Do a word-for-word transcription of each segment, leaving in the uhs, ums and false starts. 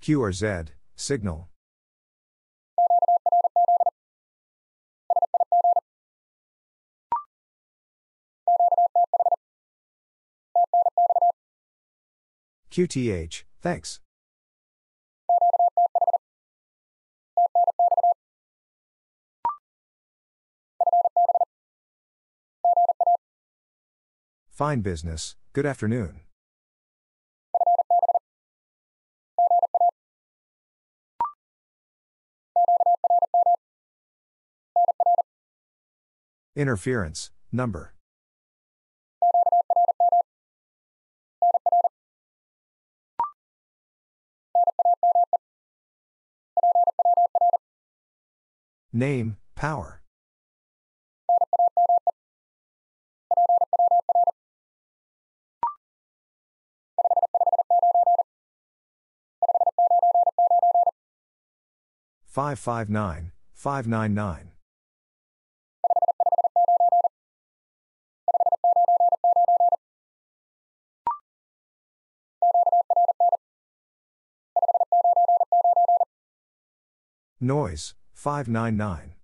Q R Z, signal. Q T H, thanks. Fine business, good afternoon. Interference, number. Name, power. five five nine, five nine nine. Noise, five nine nine.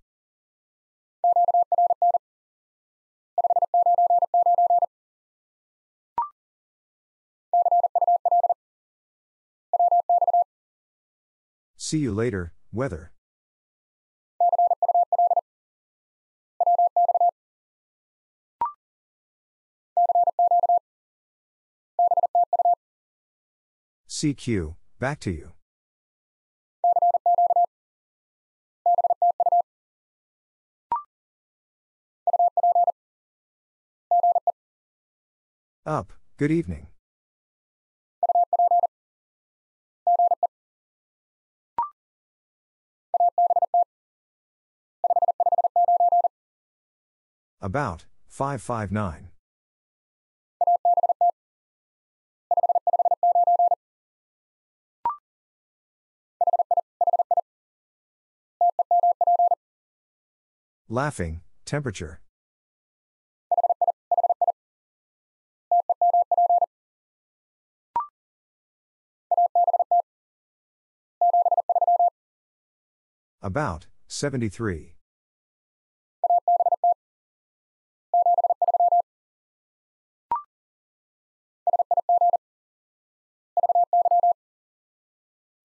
See you later, weather. C Q, back to you. Up, good evening. About, five five nine. Laughing, temperature. About, seventy-three.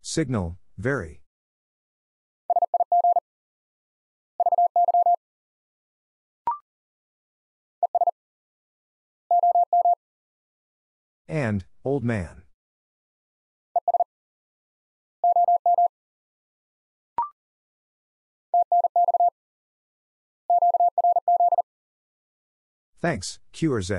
Signal, very. And, old man. Thanks, Q R Z.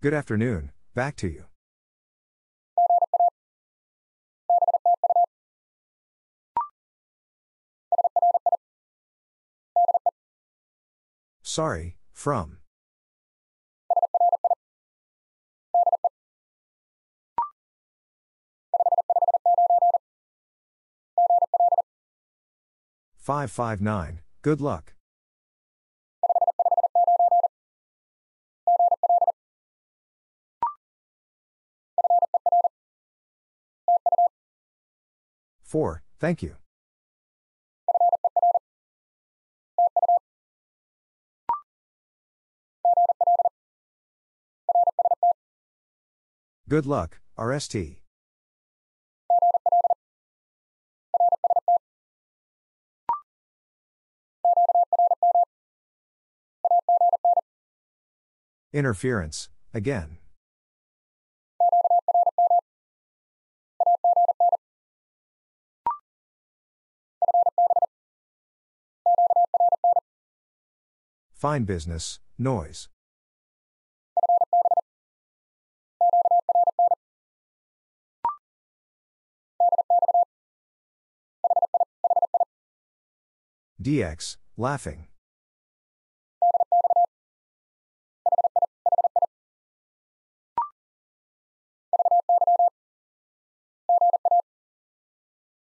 Good afternoon, back to you. Sorry, from. five five nine, good luck. four, thank you. Good luck, R S T. Interference, again. Fine business, noise. D X, laughing.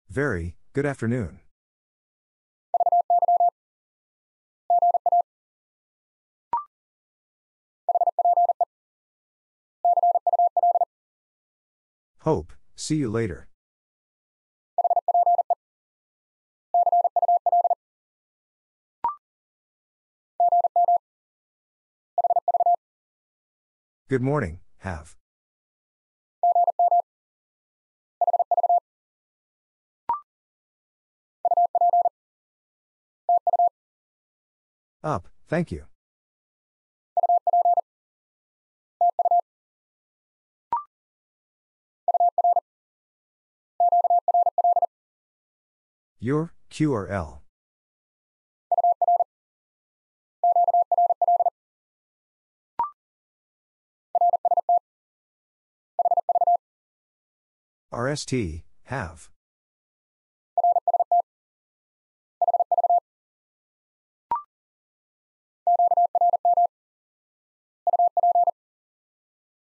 Very, good afternoon. Hope, see you later. Good morning, have. Up, thank you. Your, Q R L. R S T, have.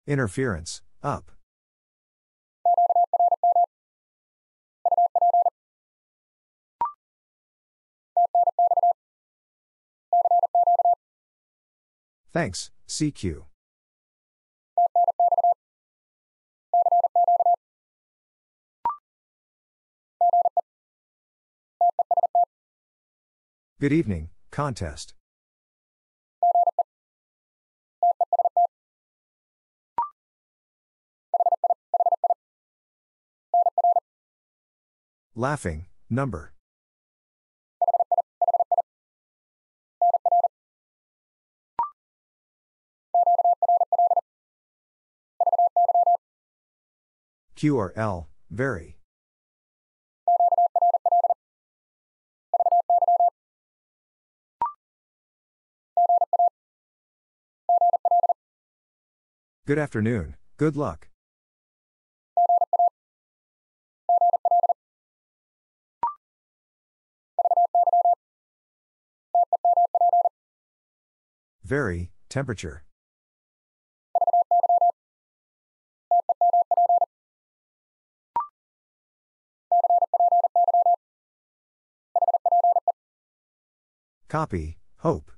Interference, up. Thanks, C Q. Good evening, contest. Laughing, number. Q R L, vary. Good afternoon, good luck. Vary, temperature. Copy, hope.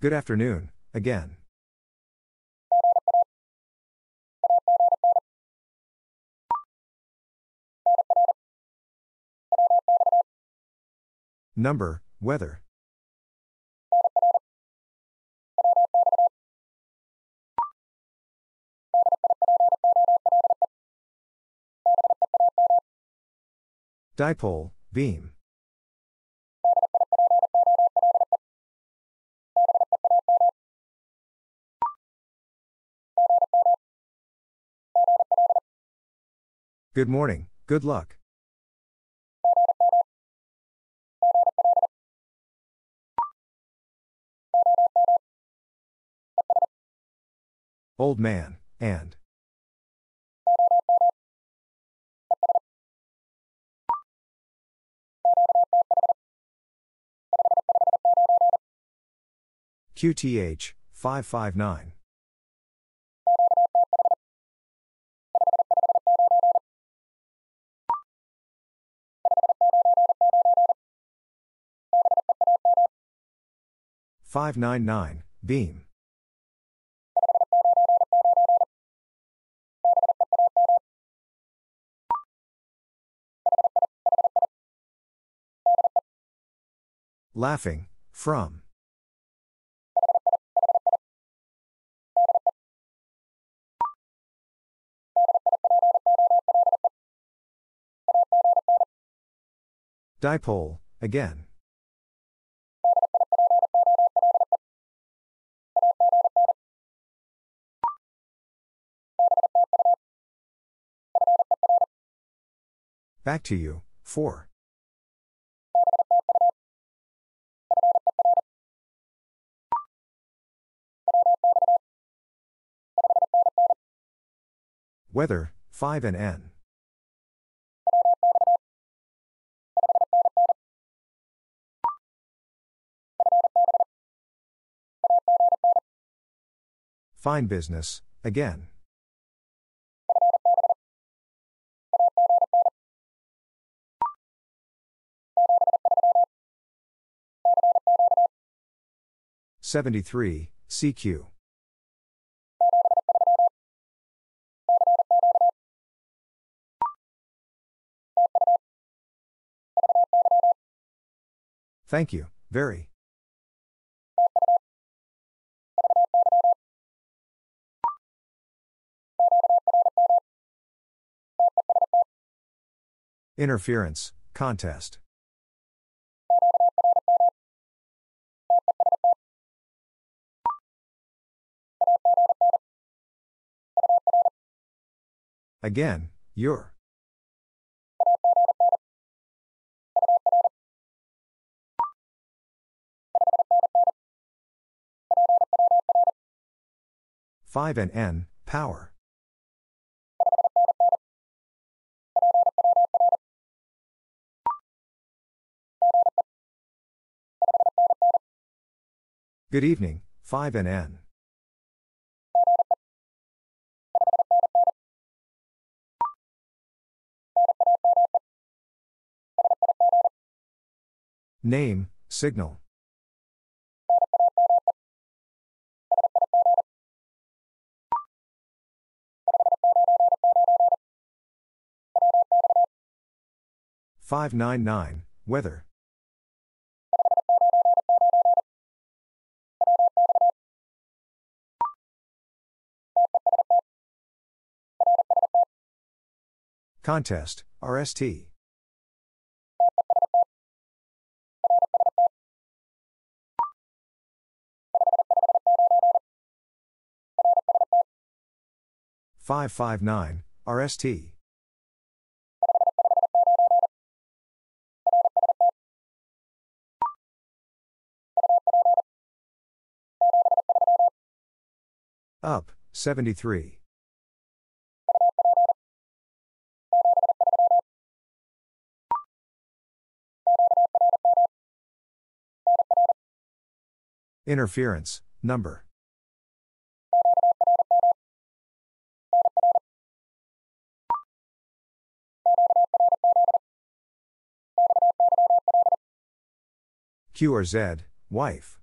Good afternoon, again. Number, weather. Dipole, beam. Good morning, good luck. Old man, and. Q T H, five five nine. five nine nine, beam. Laughing, from. Dipole, again. Back to you, four. Weather, five N N. Fine business, again. seventy-three, C Q. Thank you, very. Interference, contest. Again, your. five N N, power. Good evening, five N N. Name, signal. five nine nine, weather. Contest, R S T. five five nine, R S T. Up, seventy-three. Interference, number. Q R Z, wife.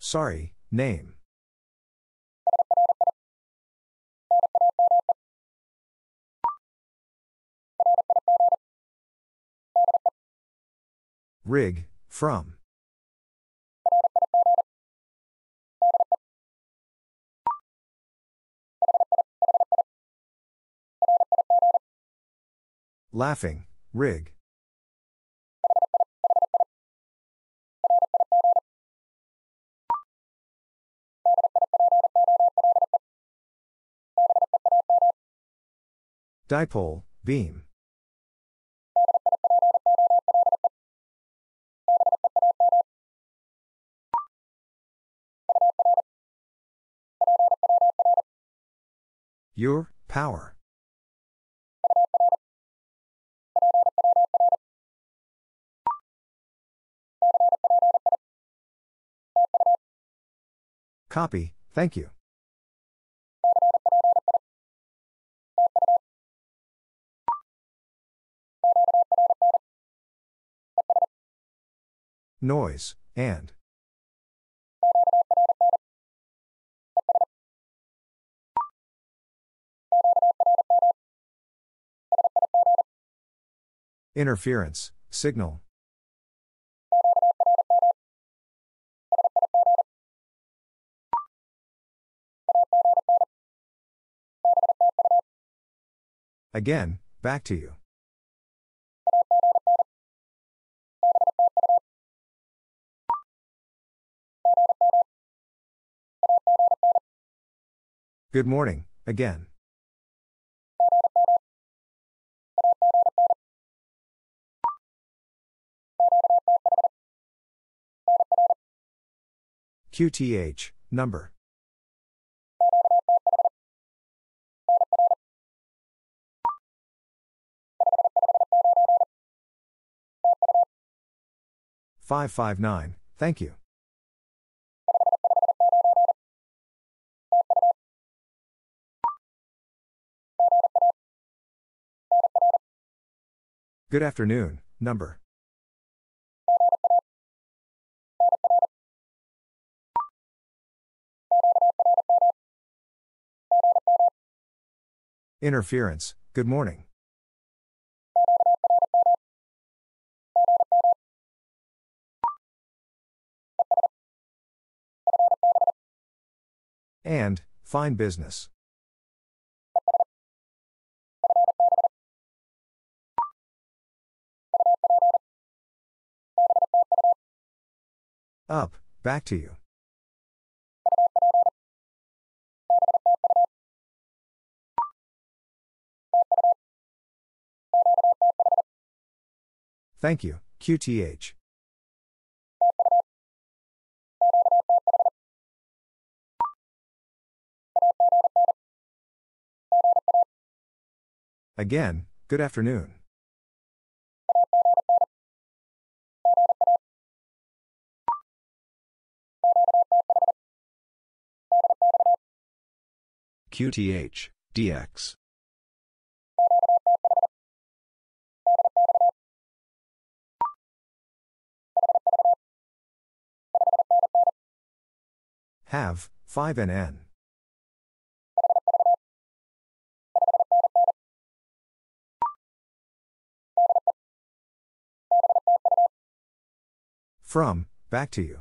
Sorry, name. Rig, from. Laughing, rig. Dipole, beam. Your, power. Copy, thank you. Noise, and. Interference, signal. Again, back to you. Good morning, again. Q T H, number. five five nine, thank you. Good afternoon, number. Interference, good morning. And, fine business. Up, back to you. Thank you, Q T H. Again, good afternoon. Q T H, D X. Have, five N N. From, back to you.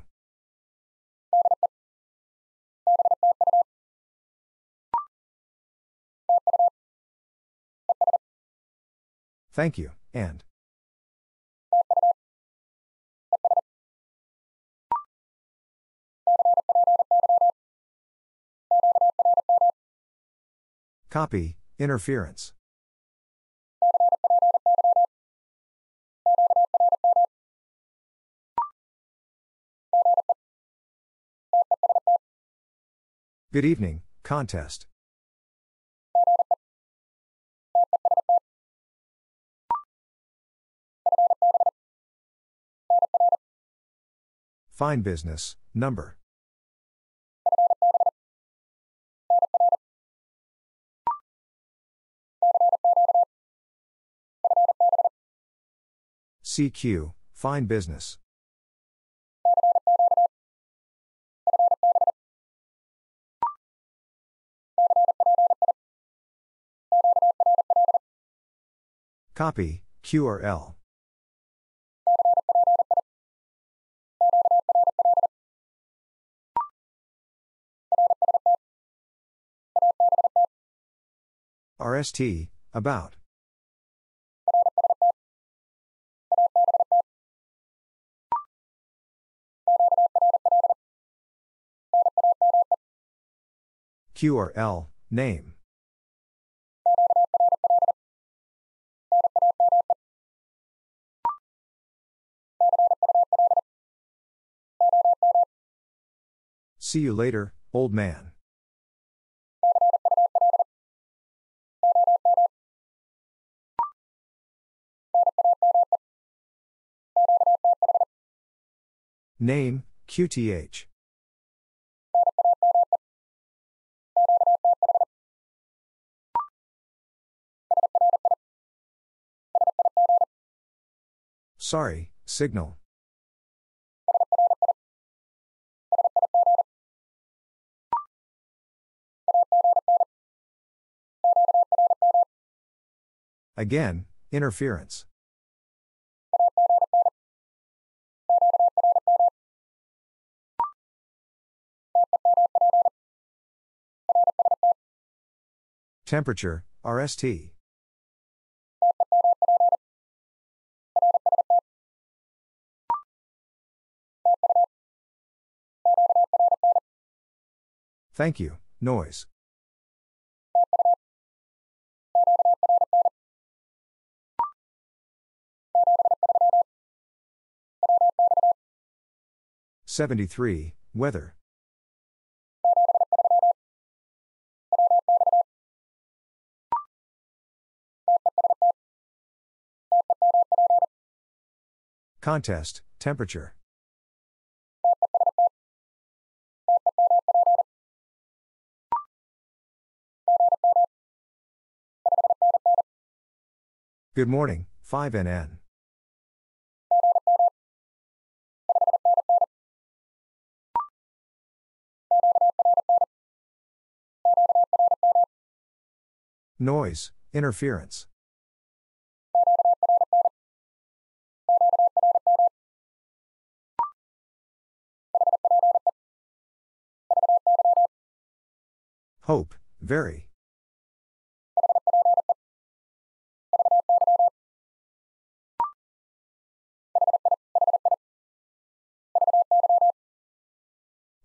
Thank you, and. Copy, interference. Good evening, contest. Fine business, number. C Q, fine business. Copy, Q R L. R S T, about. Q R L, name. See you later, old man. Name, Q T H. Sorry, signal. Again, interference. Temperature, R S T. Thank you, noise. seventy-three, weather. Contest, temperature. Good morning, five N N. Noise, interference. Hope, vary.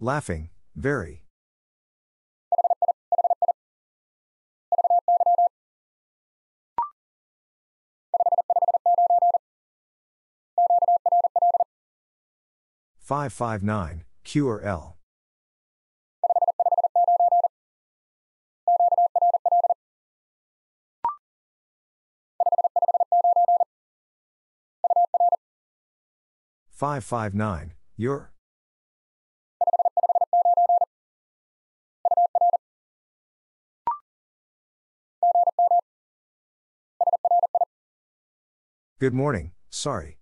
Laughing, vary. five five nine, Q R L. five five nine, your. Good morning, sorry.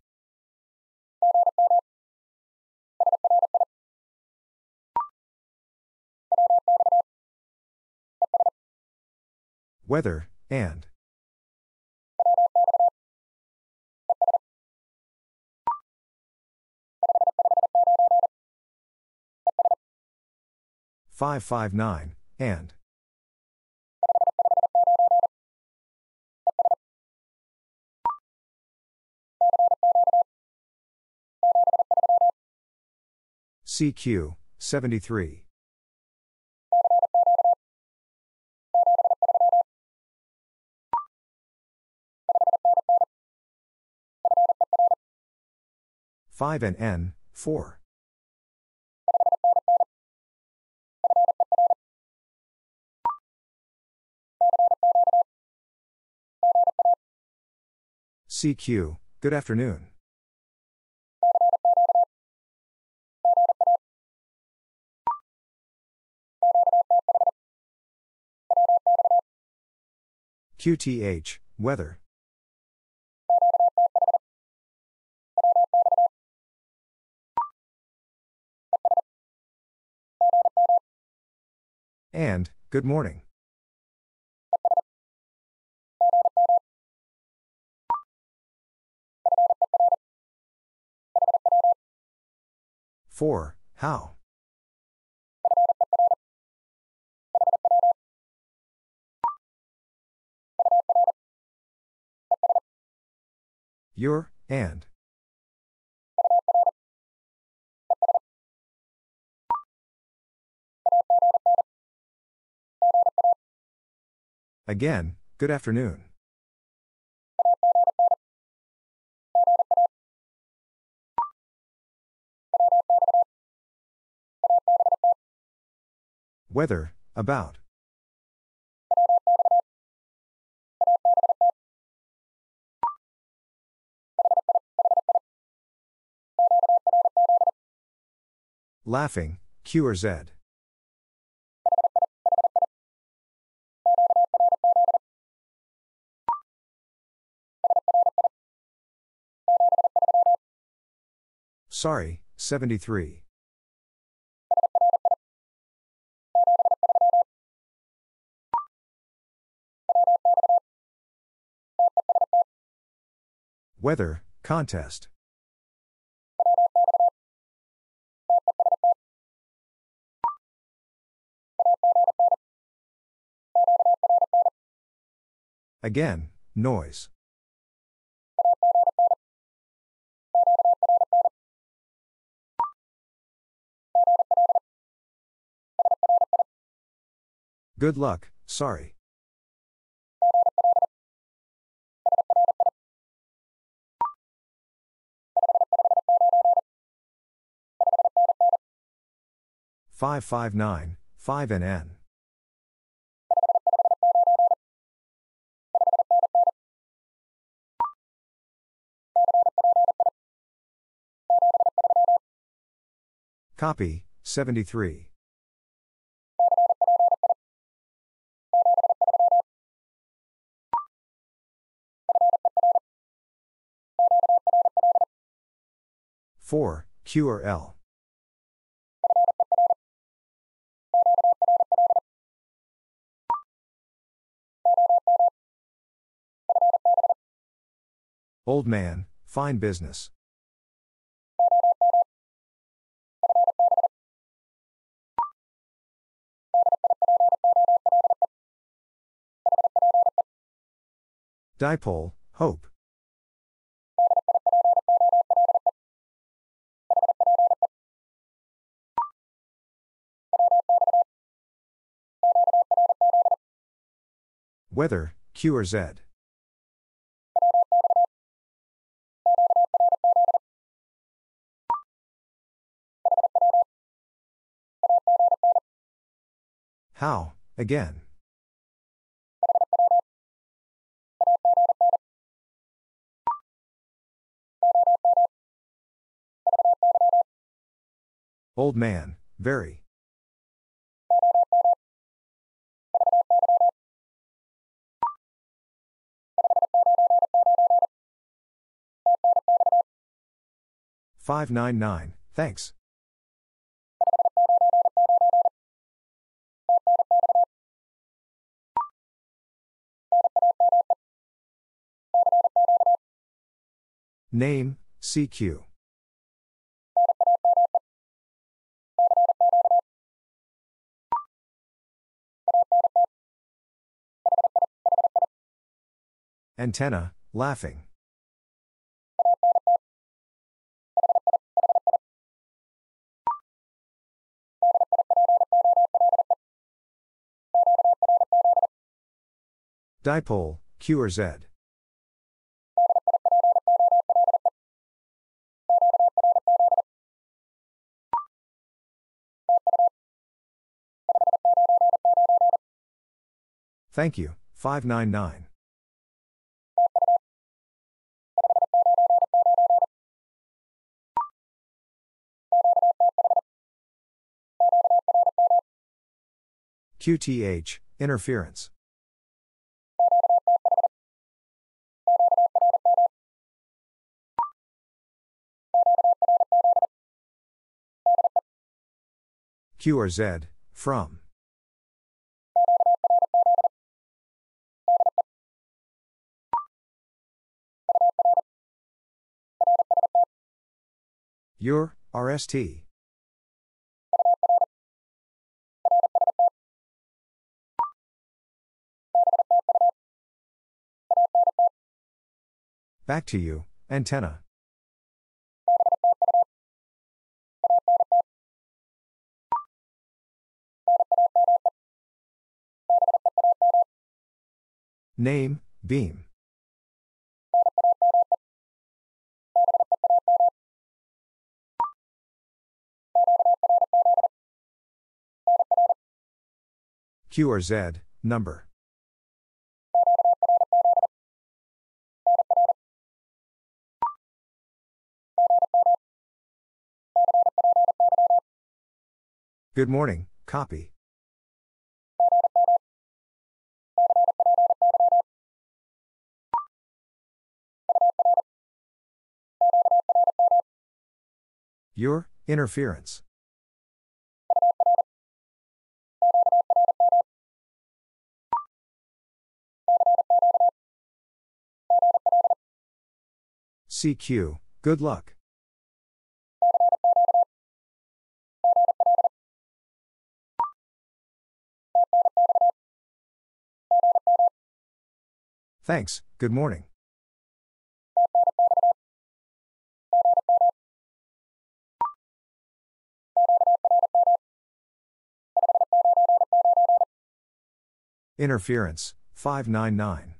Weather, and. five five nine, and. C Q, seventy-three. five N N, four. C Q, good afternoon. Q T H, weather. And, good morning. four. How? Your, and. Again, good afternoon. Weather, about. Laughing, Q R Z. Sorry, seventy-three. Weather, contest. Again, noise. Good luck, sorry. five five nine, five N N. Copy, seventy-three. four, Q R L. Old man, fine business. Dipole, hope. Weather, Q R Z. How, again. Old man, very. five nine nine, thanks. Name, C Q. Antenna, laughing. Dipole, Q R Z. Thank you, five nine nine. Q T H, interference. Q R Z, from. Your, R S T. Back to you, antenna. Name, beam. Q R Z, number. Good morning, copy. Your, interference. C Q, good luck. Thanks, good morning. Interference, five nine nine.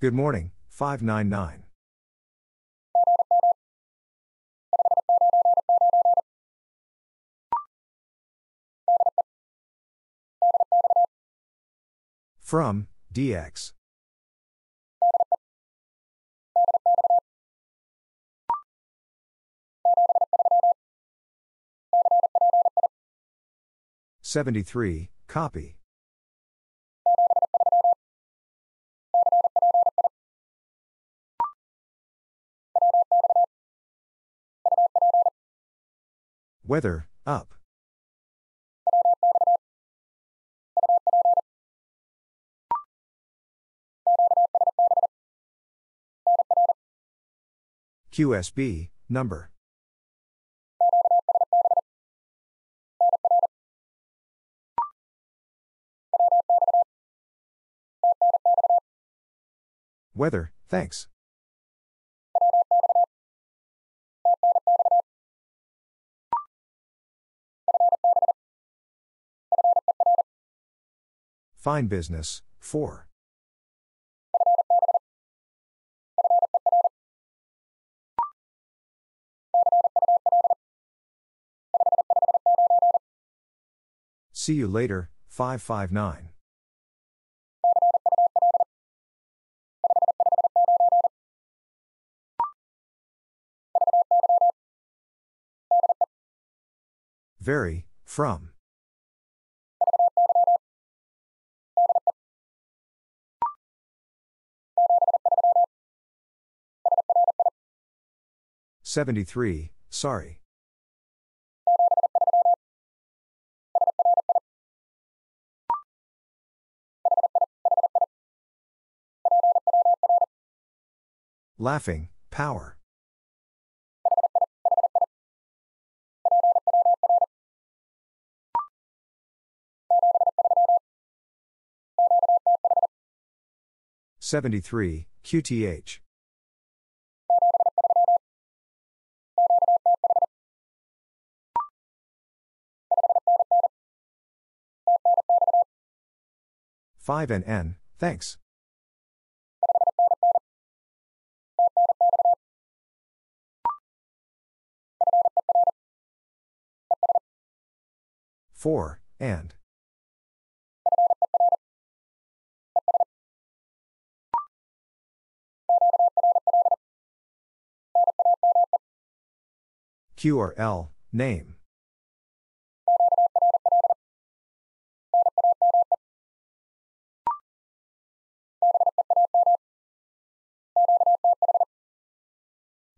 Good morning, five nine nine. From, D X. seventy-three, copy. Weather, up. Q S B, number. Weather, thanks. Fine business, four. See you later, five five nine. Vary, from. seventy-three, sorry. Laughing, power. seventy-three, Q T H. five N N, thanks. four, and. Q R L, name.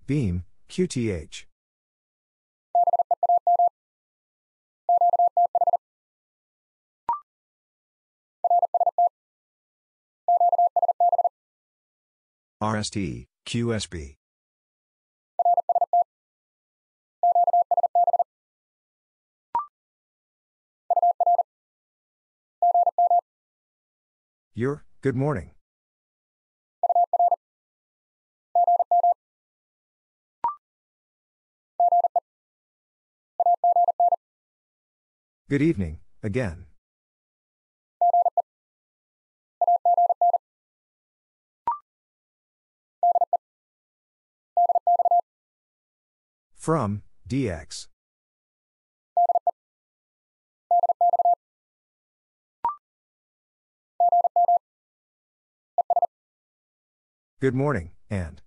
Beam, Q T H. R S T, Q S B. Your, good morning. Good evening, again. From, D X. Good morning, and.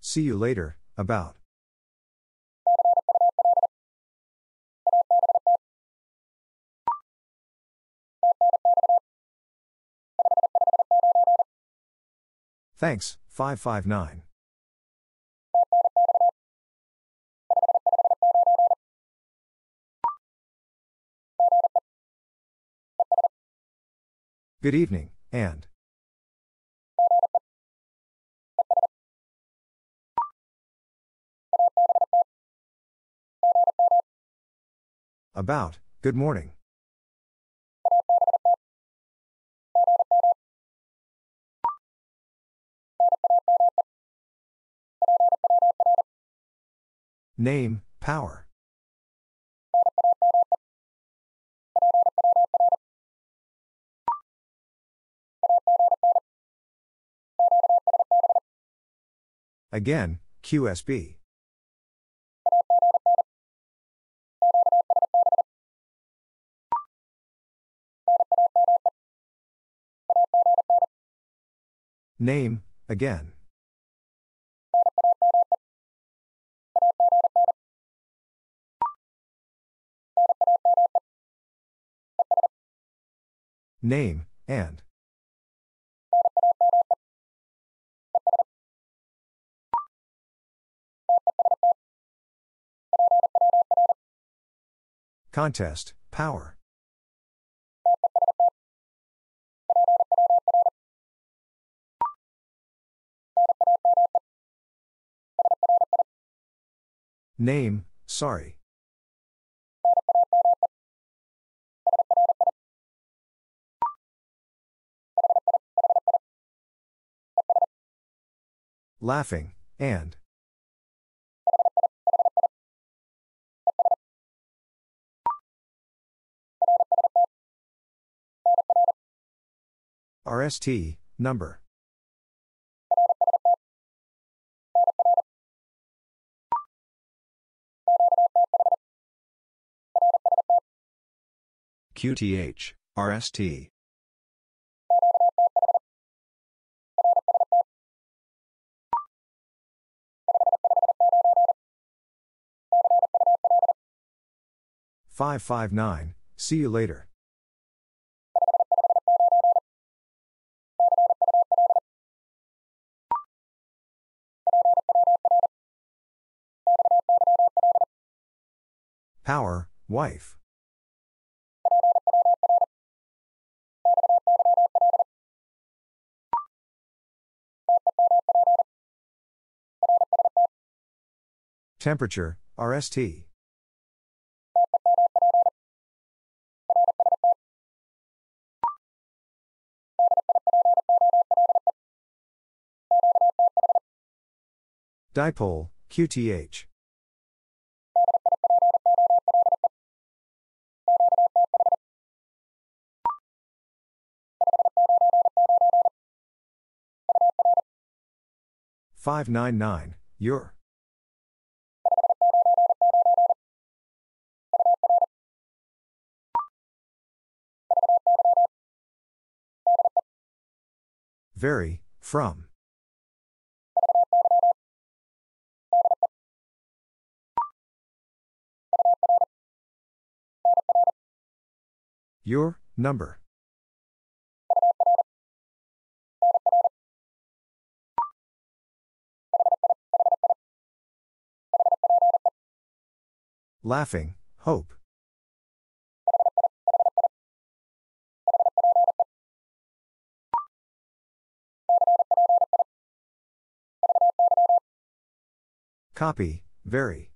See you later, about. Thanks, five five nine. Good evening, and. About, good morning. Name, power. Again, Q S B. Name, Again. Name, and. Contest, power. Name, sorry. Laughing, and. R S T, number. Q T H, R S T. five five nine, see you later. Power, wife. Temperature, R S T. Dipole, Q T H. five nine nine, your. Vary, from. Your, number. Laughing, hope. Copy, vary.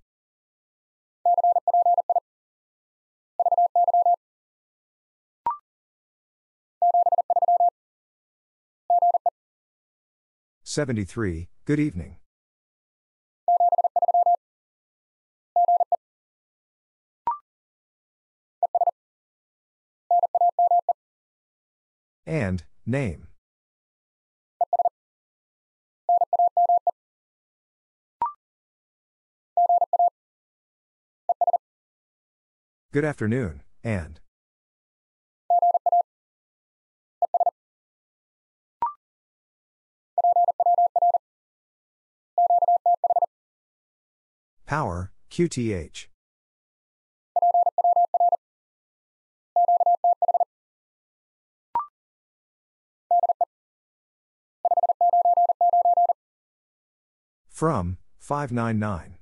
seventy-three, good evening. And, name. Good afternoon, and. Power, Q T H. From, five nine nine.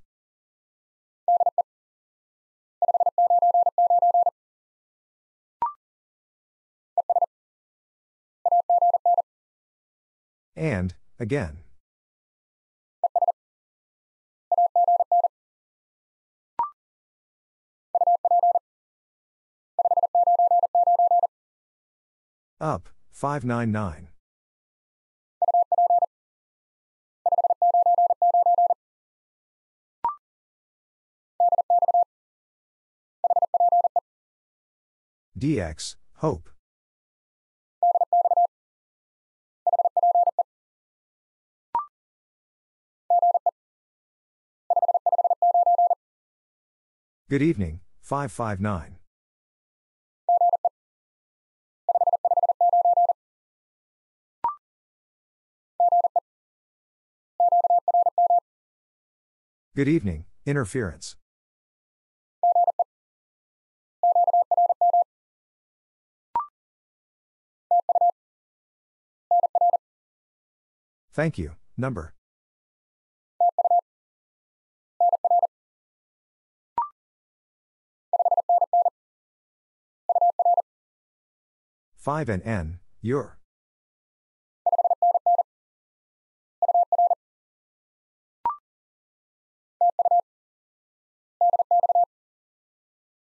And, again. Up, five nine nine. D X, hope. Good evening, five five nine. Good evening, interference. Thank you, number. five N N, your.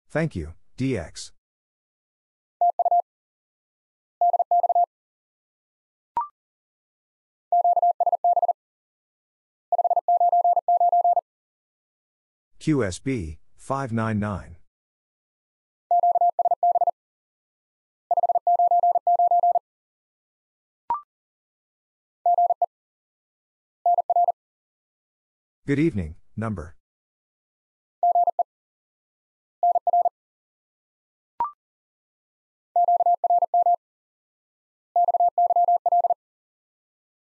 Thank you, D X. Q S B, five nine nine. Good evening, number.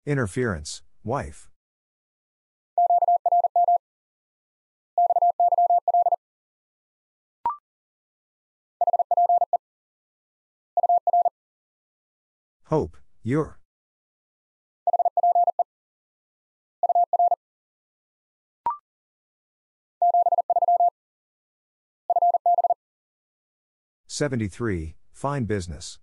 Interference, wife. Hope, your. seventy-three, fine business.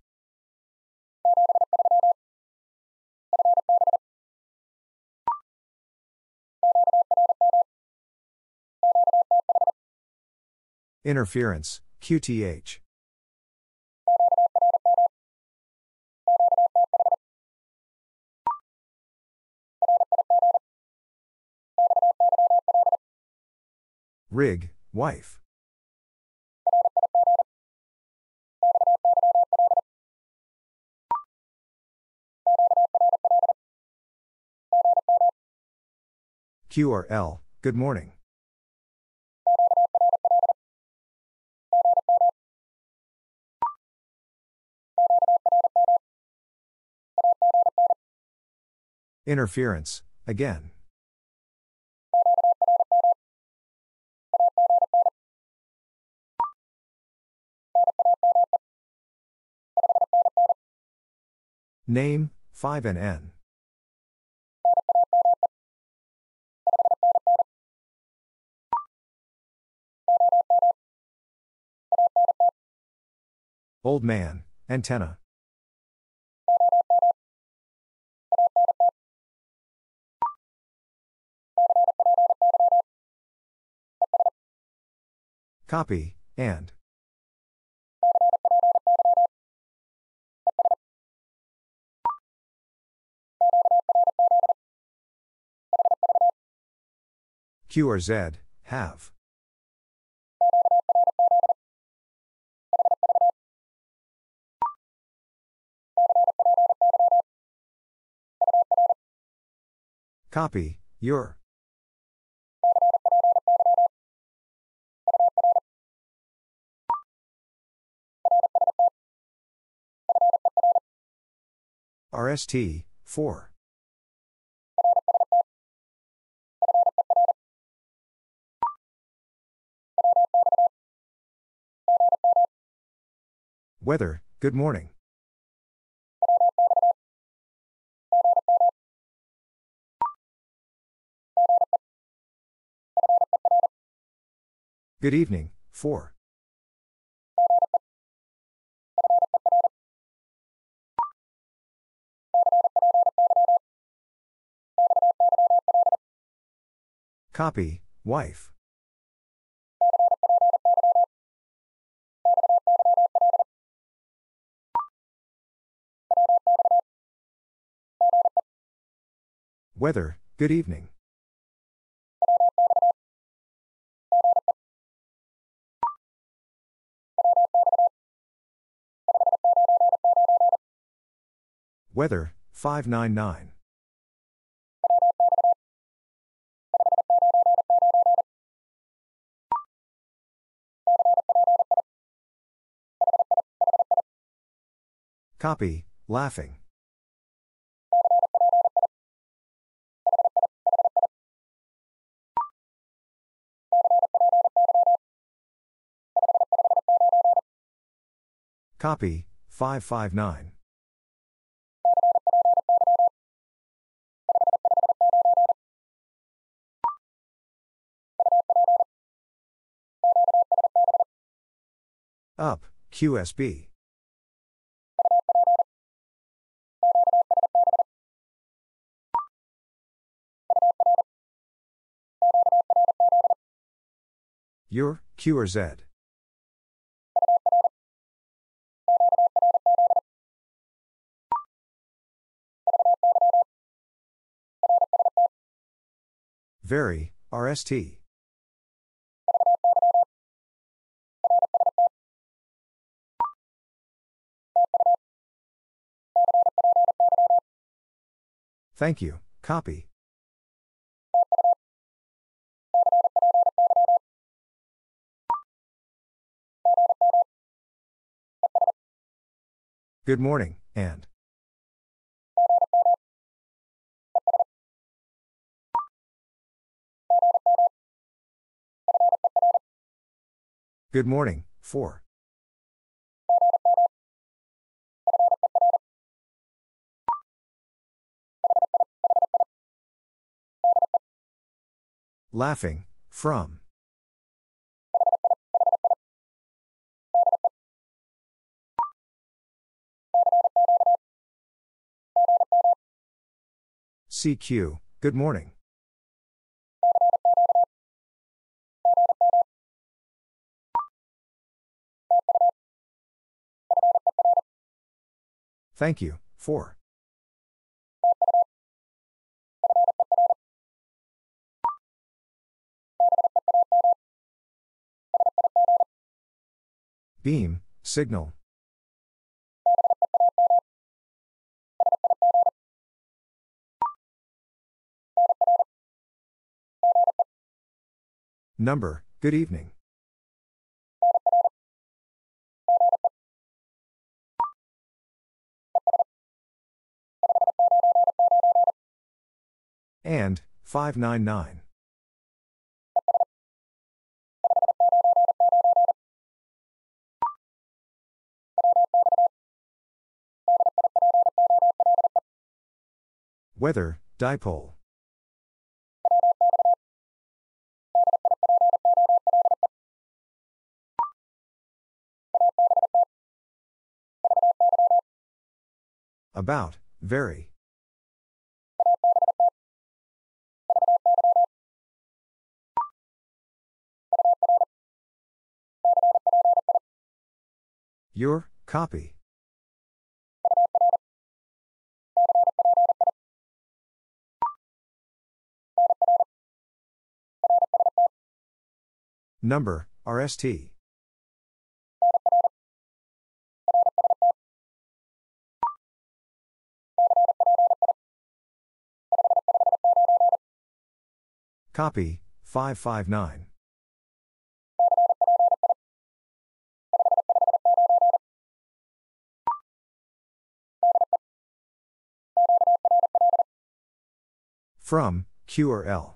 Interference, Q T H. Rig, wife. Q R L, good morning. Interference, again. Name, five N N. Old man, antenna. Copy, and. Q R Z, have. Copy, your. R S T, four. Weather, good morning. Good evening, four. Copy, wife. Weather, good evening. Weather, five nine nine. Copy, laughing. Copy, five five nine. Up, Q S B. Your, Q R Z. Very, R S T. Thank you, copy. Good morning, and. Good morning, four. Laughing, from. C Q, good morning. Thank you, four. Beam, signal. Number, good evening. And, five nine nine. Weather, dipole. About, very. Your, copy. Number, R S T. Copy, five five nine. From, Q R L.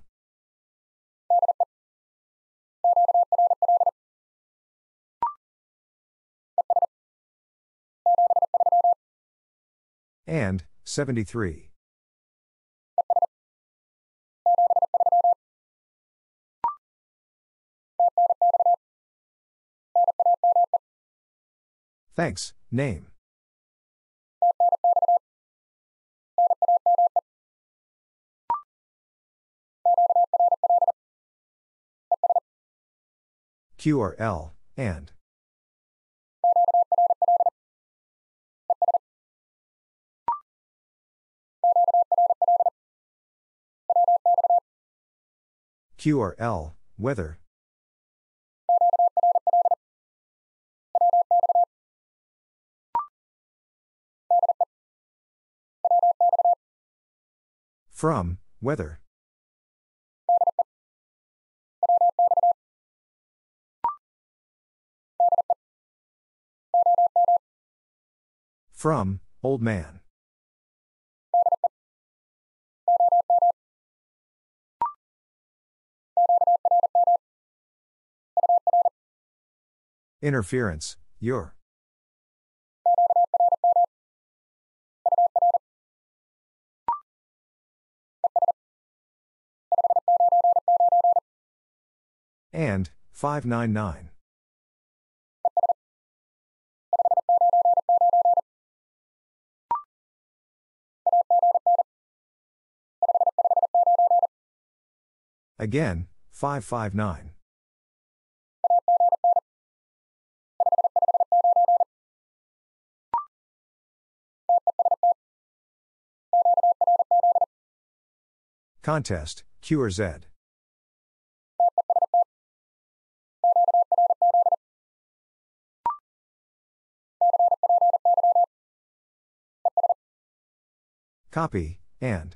And, seventy-three. Thanks, name. Q R L, and. Q R L, weather. From, weather. From, old man. Interference, your. and five ninety-nine. Again, five five nine. Contest, Q R Z. Copy, and.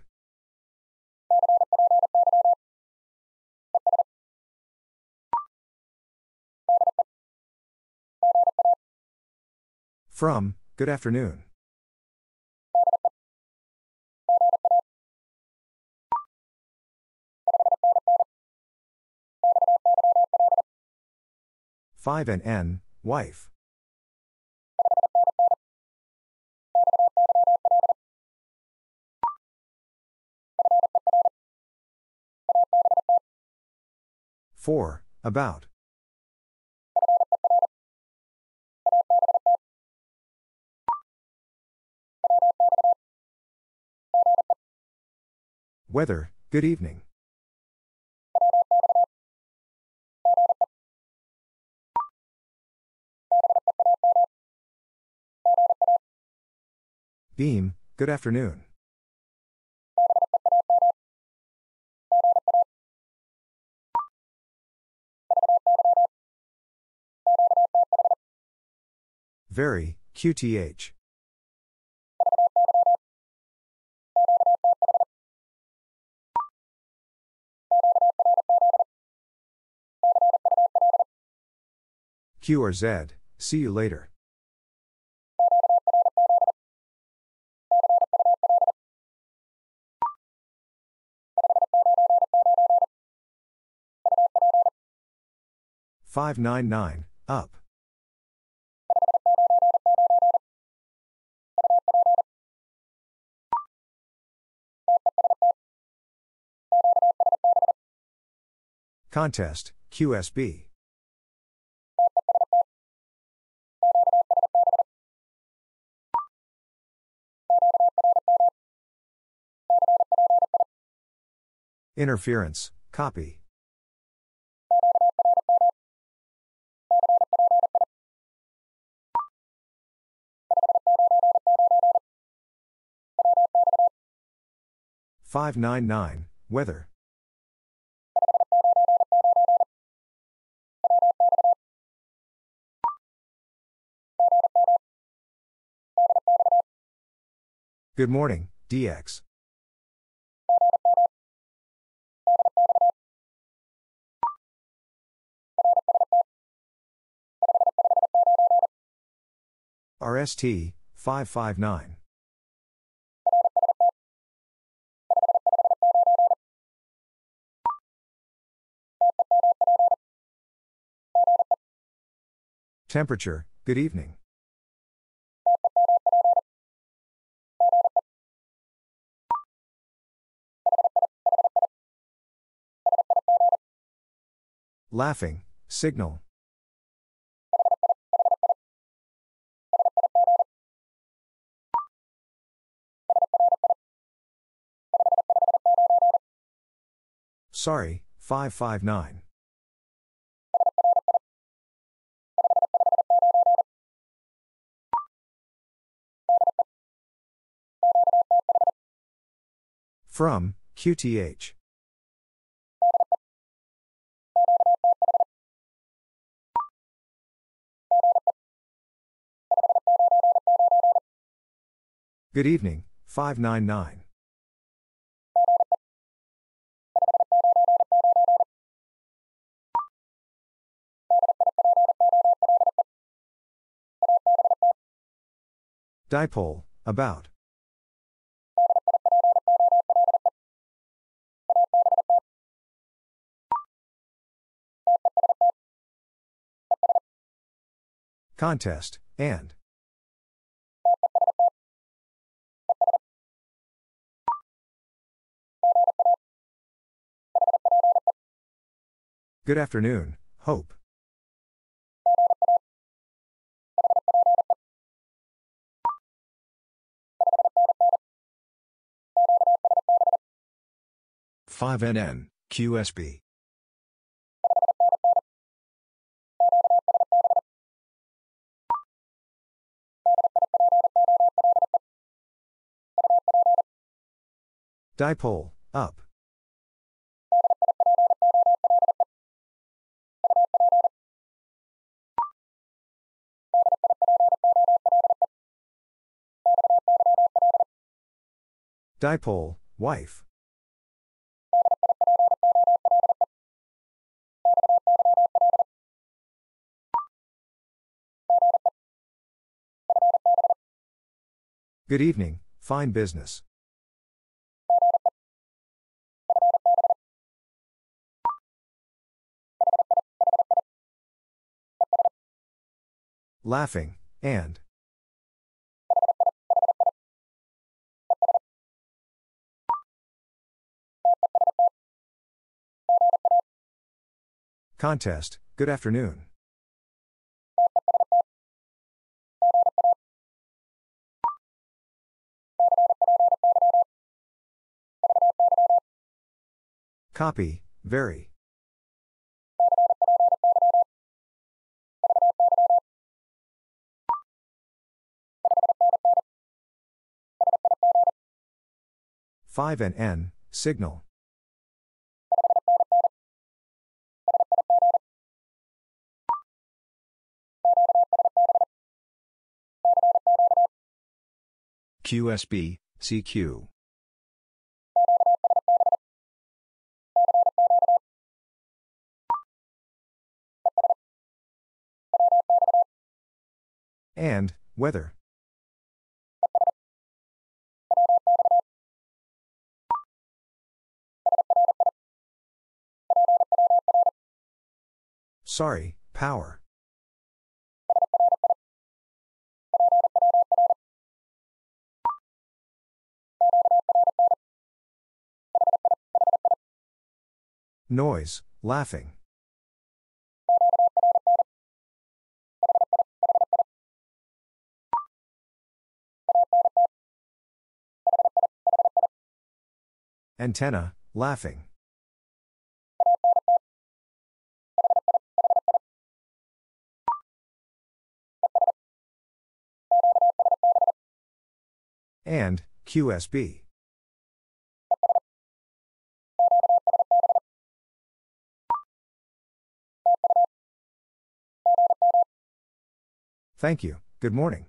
From, good afternoon. five N N, wife. four, about. Weather, good evening. Beam, good afternoon. Very, Q T H. Q R Z, see you later. five ninety-nine, up. Contest, Q S B. Interference, copy. five ninety-nine, weather. Good morning, D X. R S T, five five nine. Temperature, good evening. Laughing, signal. Sorry, five five nine. From, Q T H. Good evening, five ninety-nine. Dipole, about. Contest, and. Good afternoon, Hope. five N N, Q S B. Dipole, up. Dipole, wife. Good evening, fine business. Laughing, and. Contest, good afternoon. Copy, very. five N N, signal. Q S B, C Q. And, weather. Sorry, power. Noise, laughing. Antenna, laughing. And, Q S B. Thank you, good morning.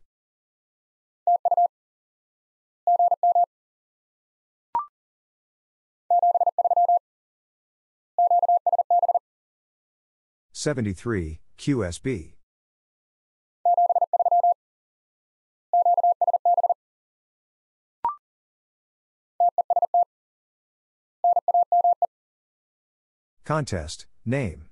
seventy-three, Q S B. Contest, name.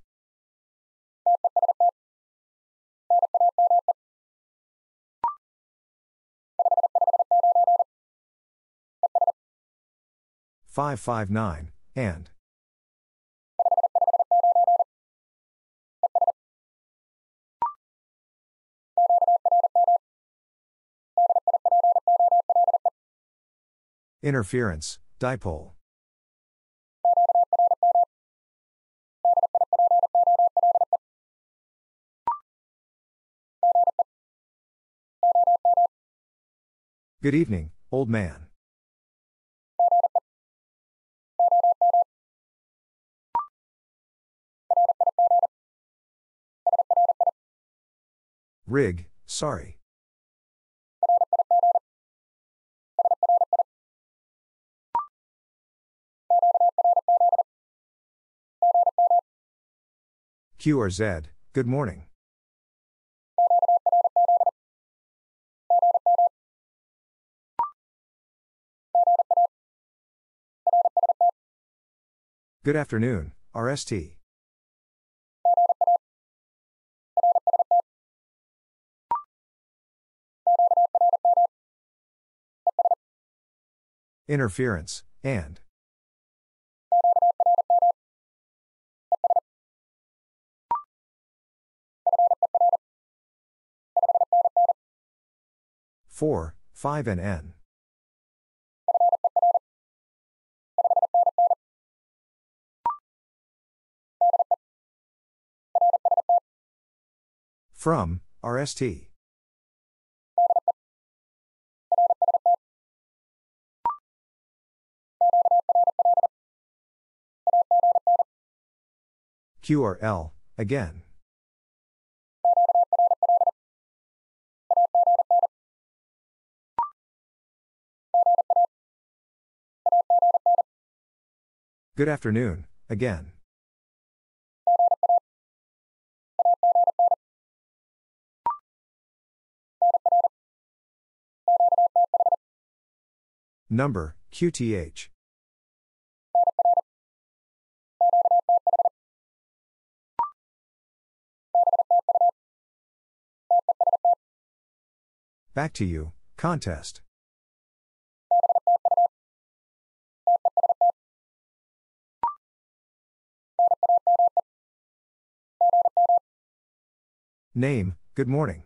five five nine, and. Interference, dipole. Good evening, old man. Rig, sorry. Q R Z, good morning. Good afternoon, R S T. Interference, and. four, five N N. From, R S T. Q R L, again. Good afternoon, again. Number, Q T H. Back to you, contest. Name, good morning.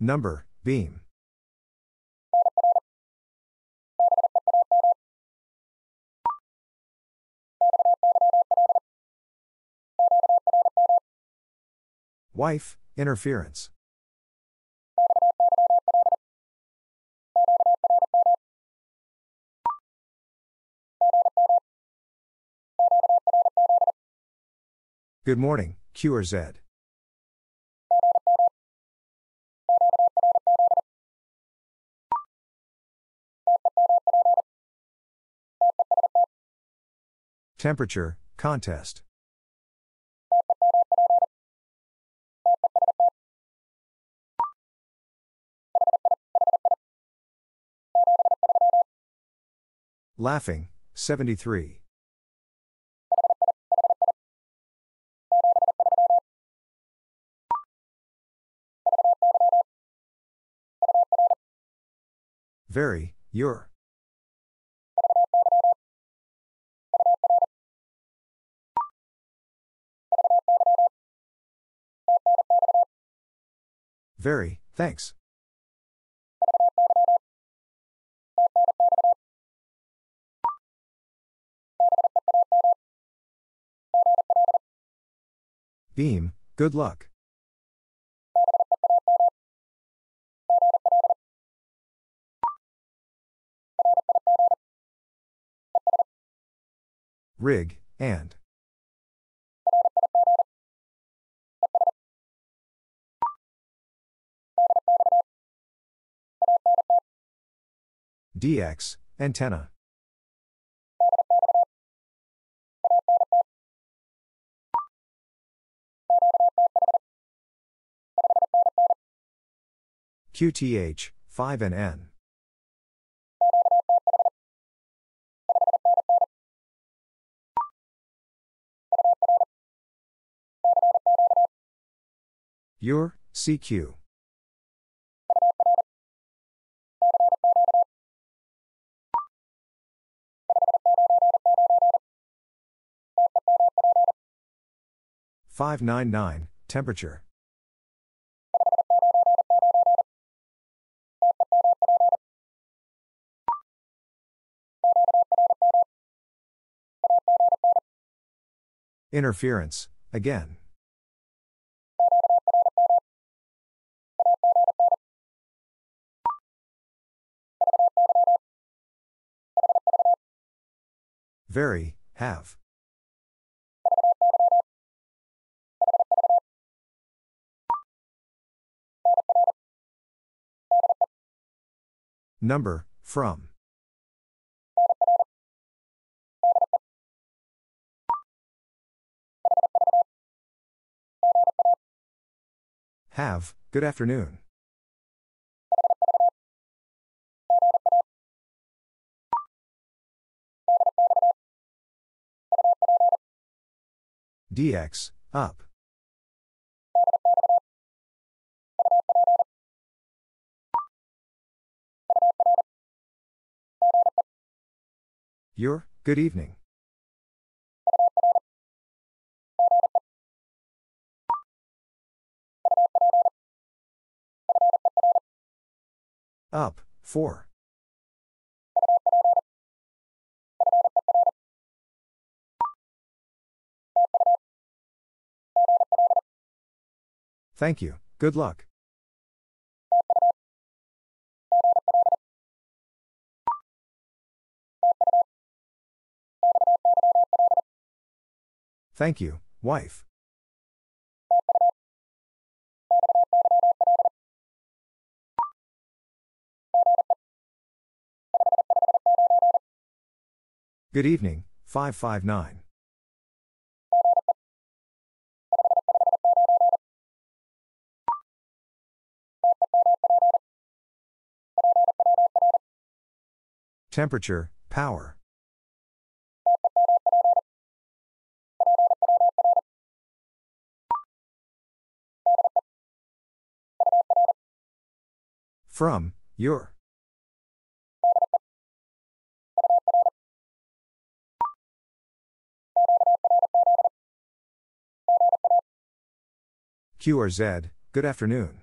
Number, beam. Wife, interference. Good morning, Q R Z. Temperature, contest. Laughing, seventy-three. Very, your. Very, thanks. Beam, good luck. Rig, and. D X, antenna. Q T H, five N N. Your, C Q. five ninety-nine, temperature. Interference, again. Very, have. Number, from. Have, good afternoon. D X, up. Your, good evening. Up, four. Thank you, good luck. Thank you, wife. Good evening, five five nine. Temperature, power. From, your. Q R Z, good afternoon.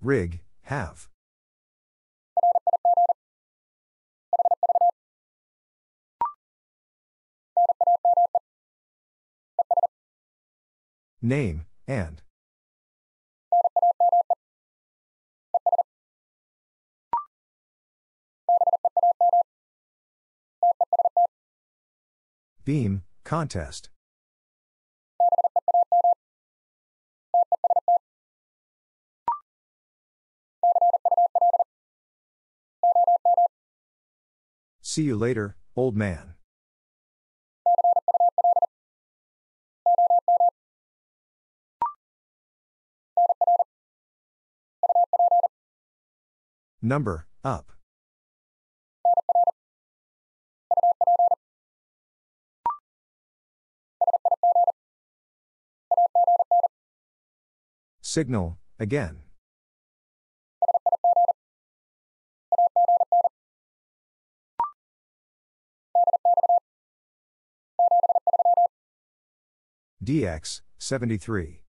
Rig, have. Name, and. Beam, contest. See you later, old man. Number, up. Signal, again. D X, seventy-three.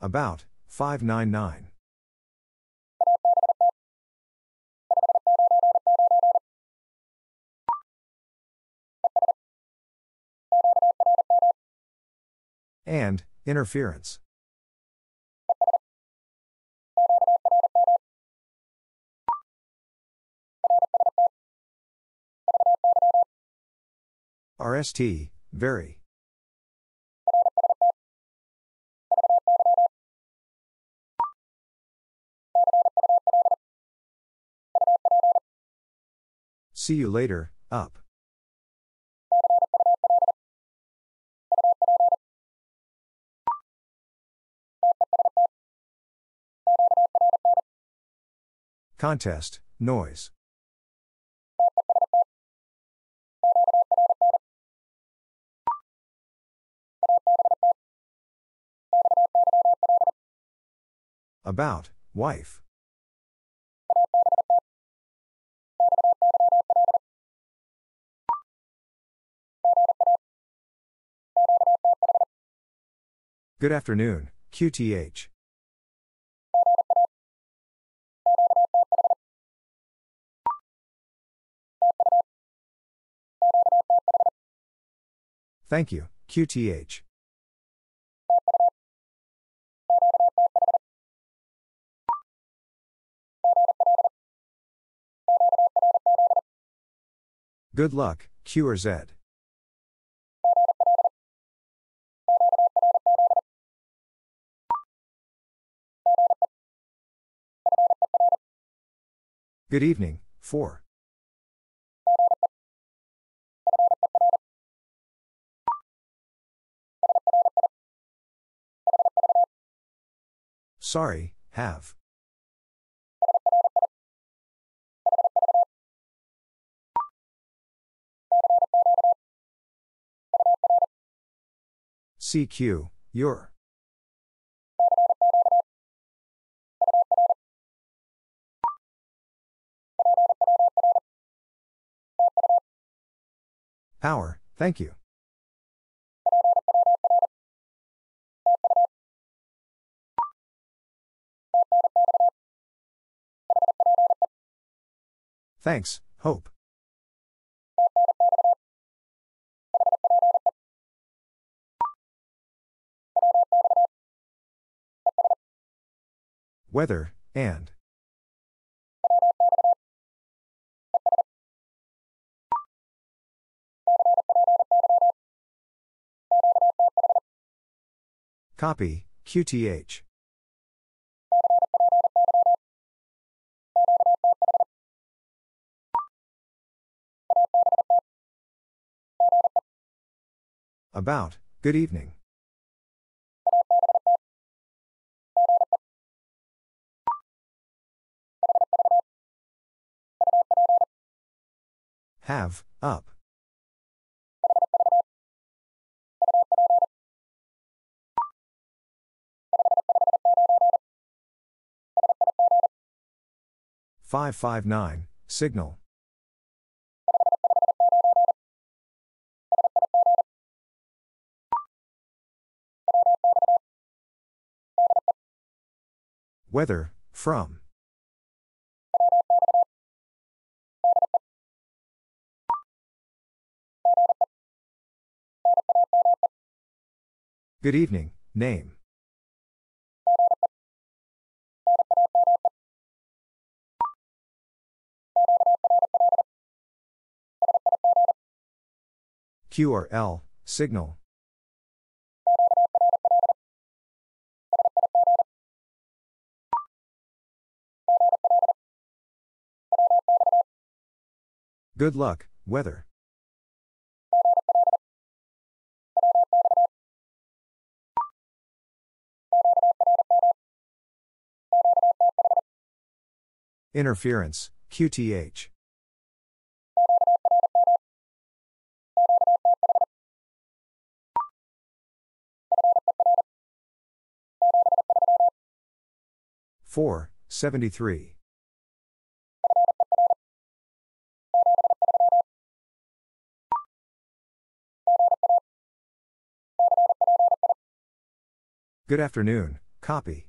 About, five nine nine. And, interference. R S T, very. See you later, up. Contest, noise. About, wife. Good afternoon, Q T H. Thank you, Q T H. Good luck, Q R Z. Good evening, four. Sorry, have. C Q, your. Power, thank you. Thanks, Hope. Weather, and. Copy, Q T H. About, good evening. Have, up. five five nine, signal. Weather, from. Good evening, name. Q R L, signal. Good luck, weather. Interference, Q T H. four seventy-three. Good afternoon, copy.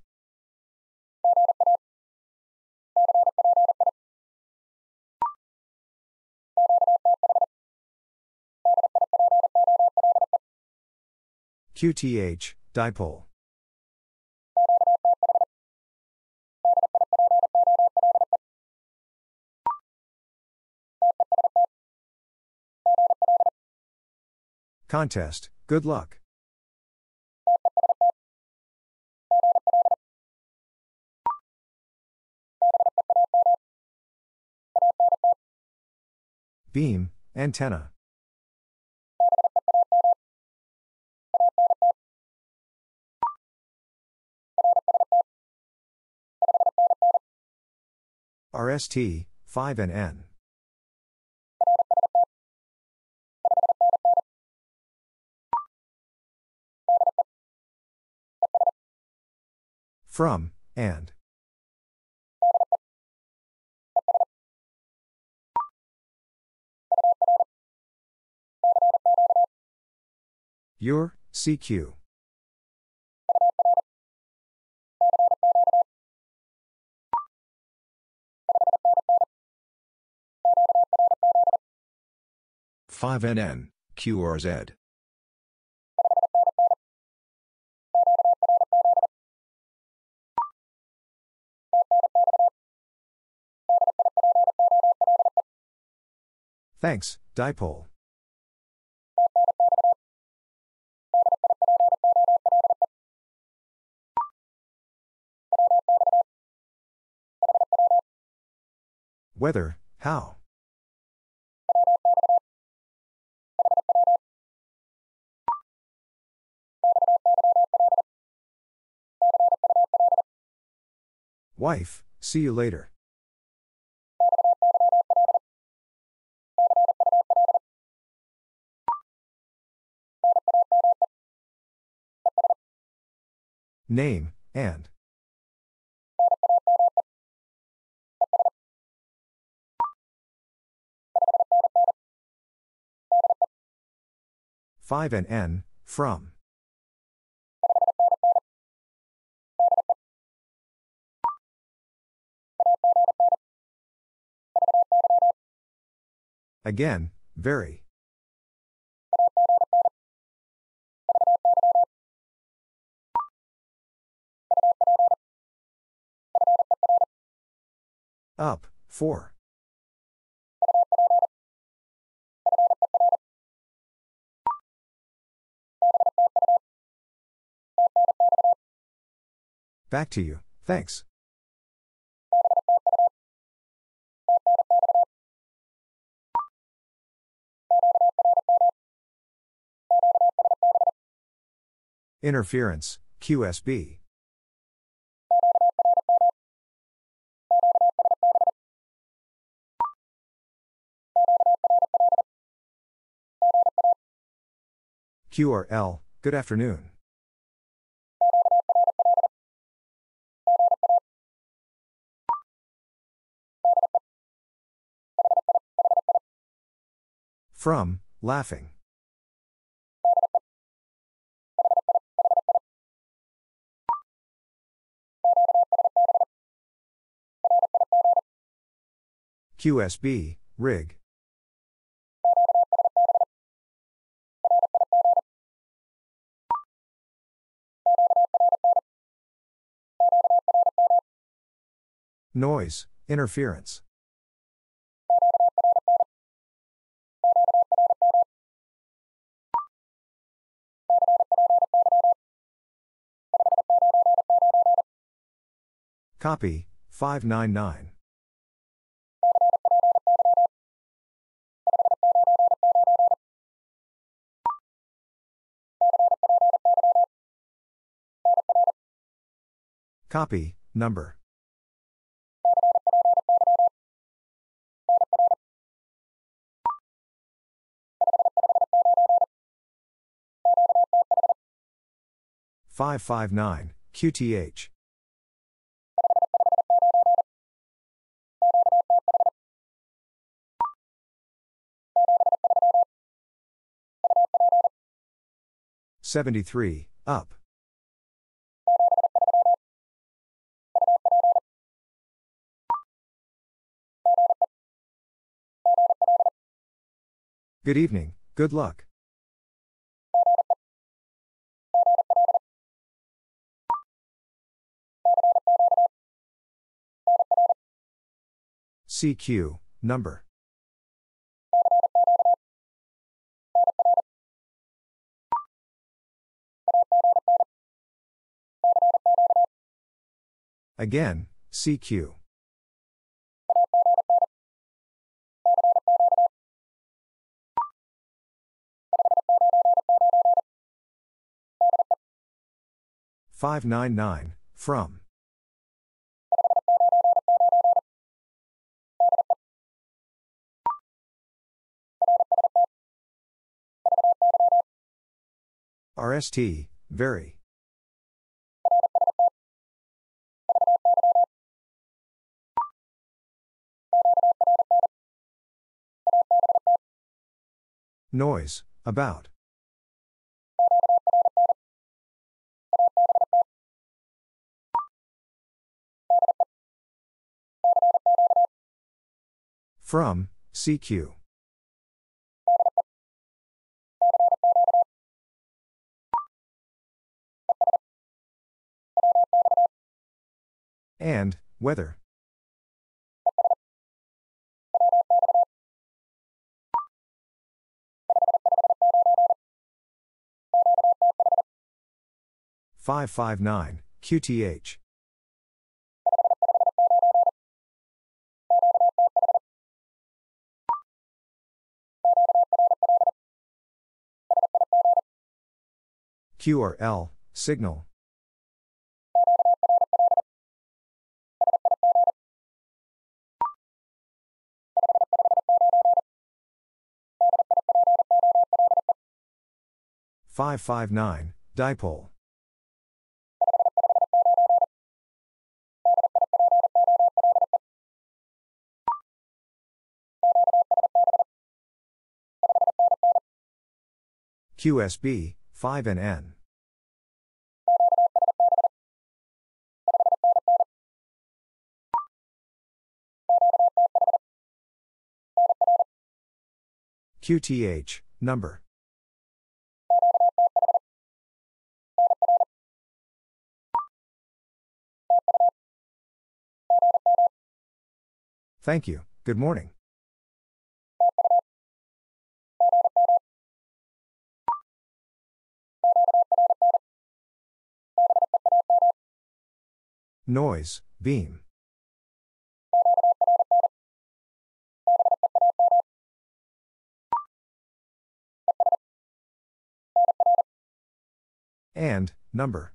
Q T H, dipole. Contest, good luck. Beam, antenna. R S T, five N N. From, and. Your, C Q. five N N, Q R Z. Thanks, dipole. Weather, how? Wife, see you later. Name, and. five N N, from. Again, very. Up, four. Back to you, thanks. Interference, Q S B. Q R L, good afternoon. From, laughing. Q S B, rig. Noise, interference. Copy, five nine nine. Copy, number. five five nine, Q T H. seventy-three, up. Good evening, good luck. C Q, number. Again, C Q. five nine nine, from. R S T, very. Noise, about. From, C Q. And, weather. five five nine, Q T H. Q R L, signal. five five nine, dipole. Q S B, five N N. Q T H, number. Thank you, good morning. Noise, beam. And, number.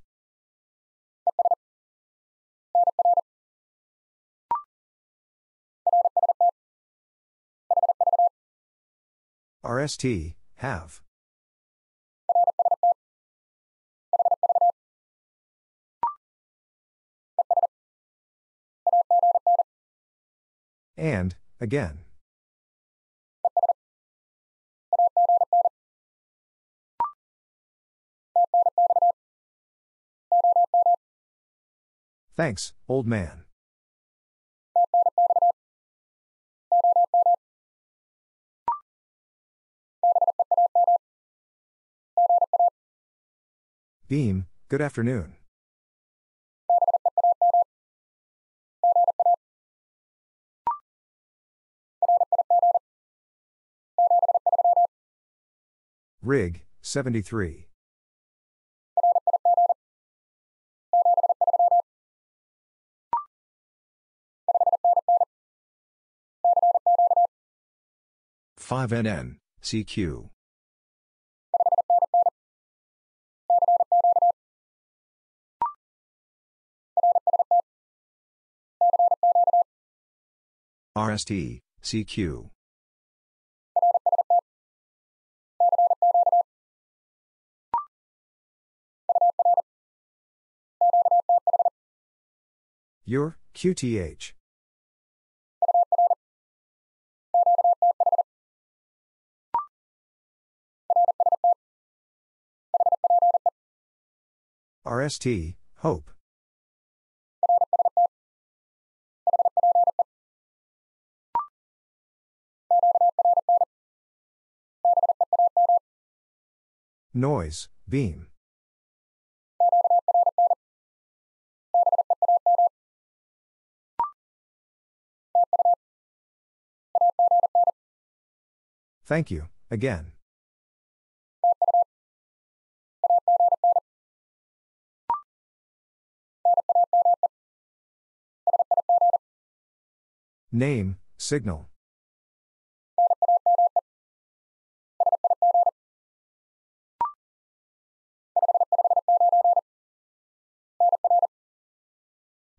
R S T, have. And, again. Thanks, old man. Beam, good afternoon. Rig, seventy-three. five N N, C Q. R S T, C Q. Your, Q T H. R S T, hope. Noise, beam. Thank you, again. Name, signal.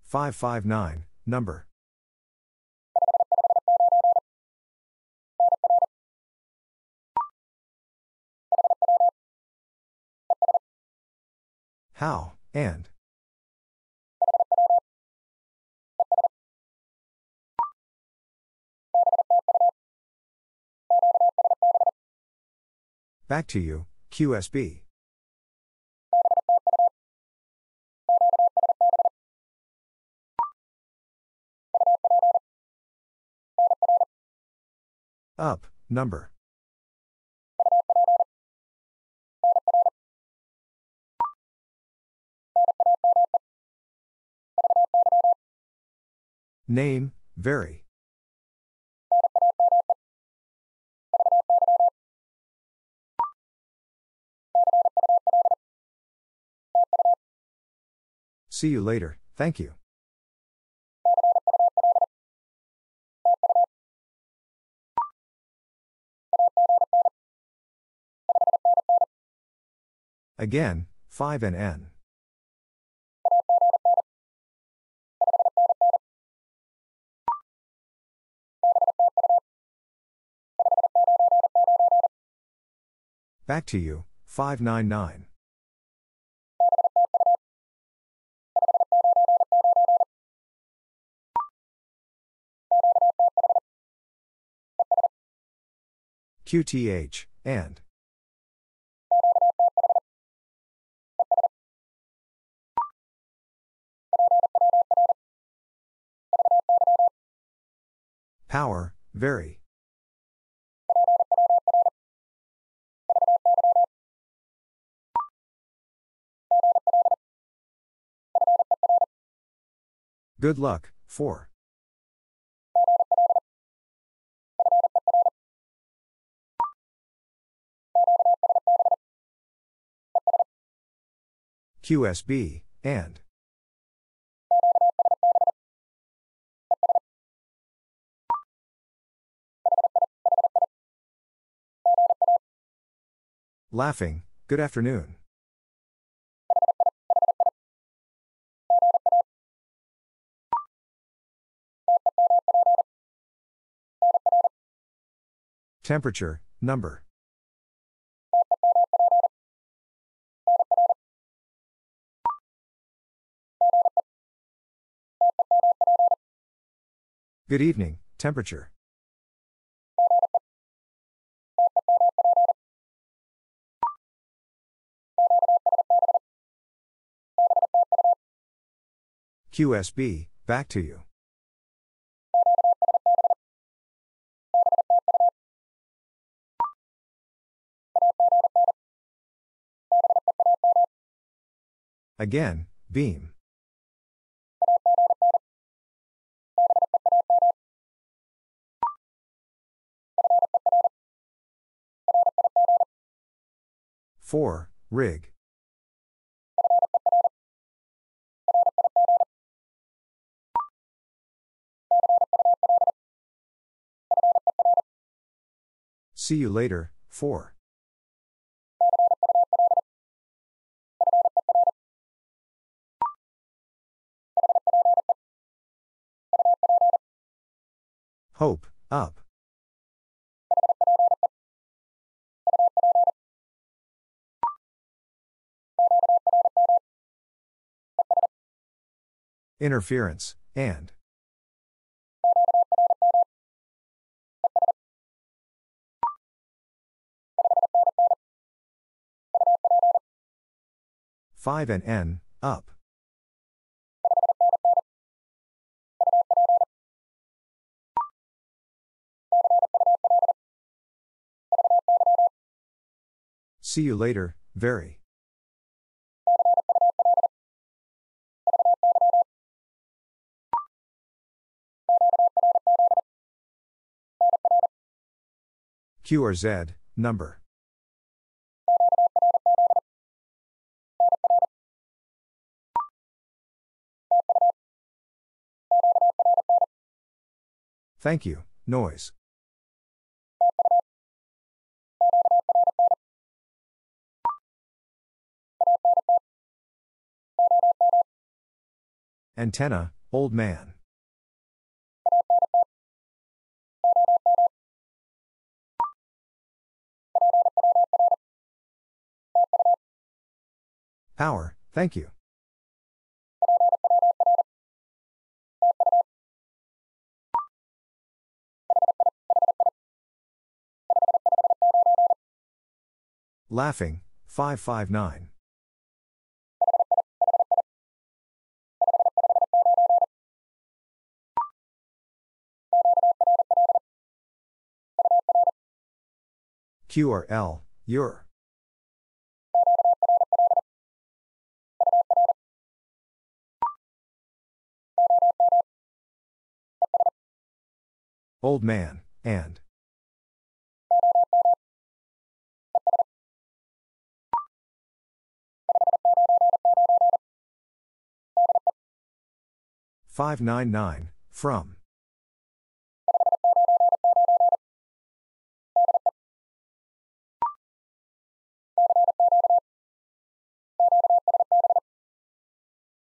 five five nine, number. How, and. Back to you, Q S B. Up, number. Name, vary. See you later, thank you. Again, five N N. Back to you, five nine nine. Q T H, and. Power, vary. Good luck, four. Q S B, and. Laughing, good afternoon. Temperature, number. Good evening, temperature. Q S B, back to you. Again, beam. Four, rig. See you later, four. Hope, up. Interference, and. five N N, up. See you later, very. Q R Z, number. Thank you, noise. Antenna, old man. Power, thank you. Laughing, five five nine. Q R L, your. Old man, and. five nine nine, from.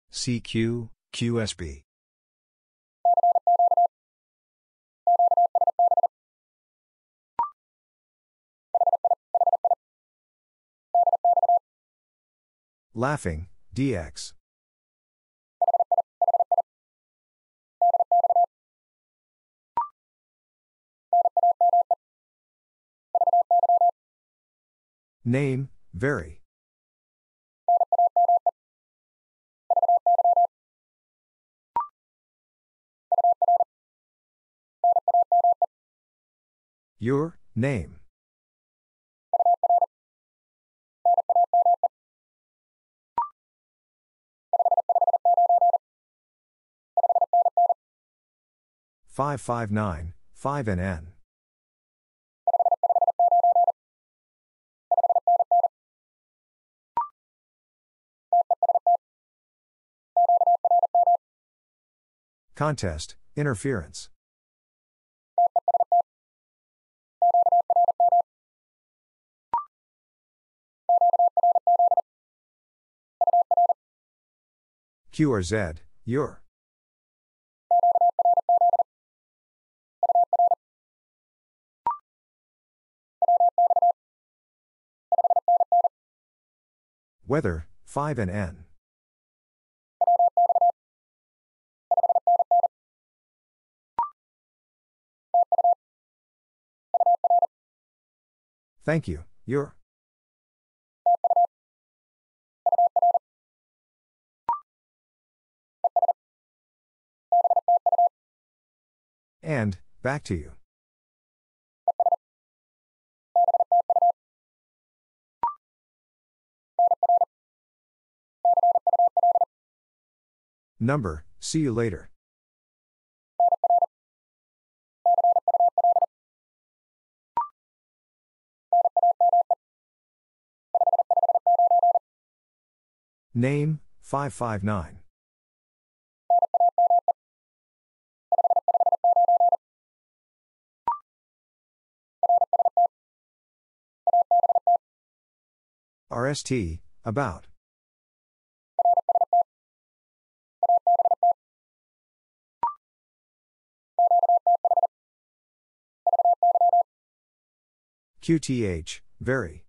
C Q, Q S B. Laughing, D X. Name, vary. Your name. five five nine, five N N. Contest, interference. Q R Z, your. Weather, five N N. Thank you, your. And, back to you. Number, see you later. Name, five five nine. R S T, about. Q T H, very.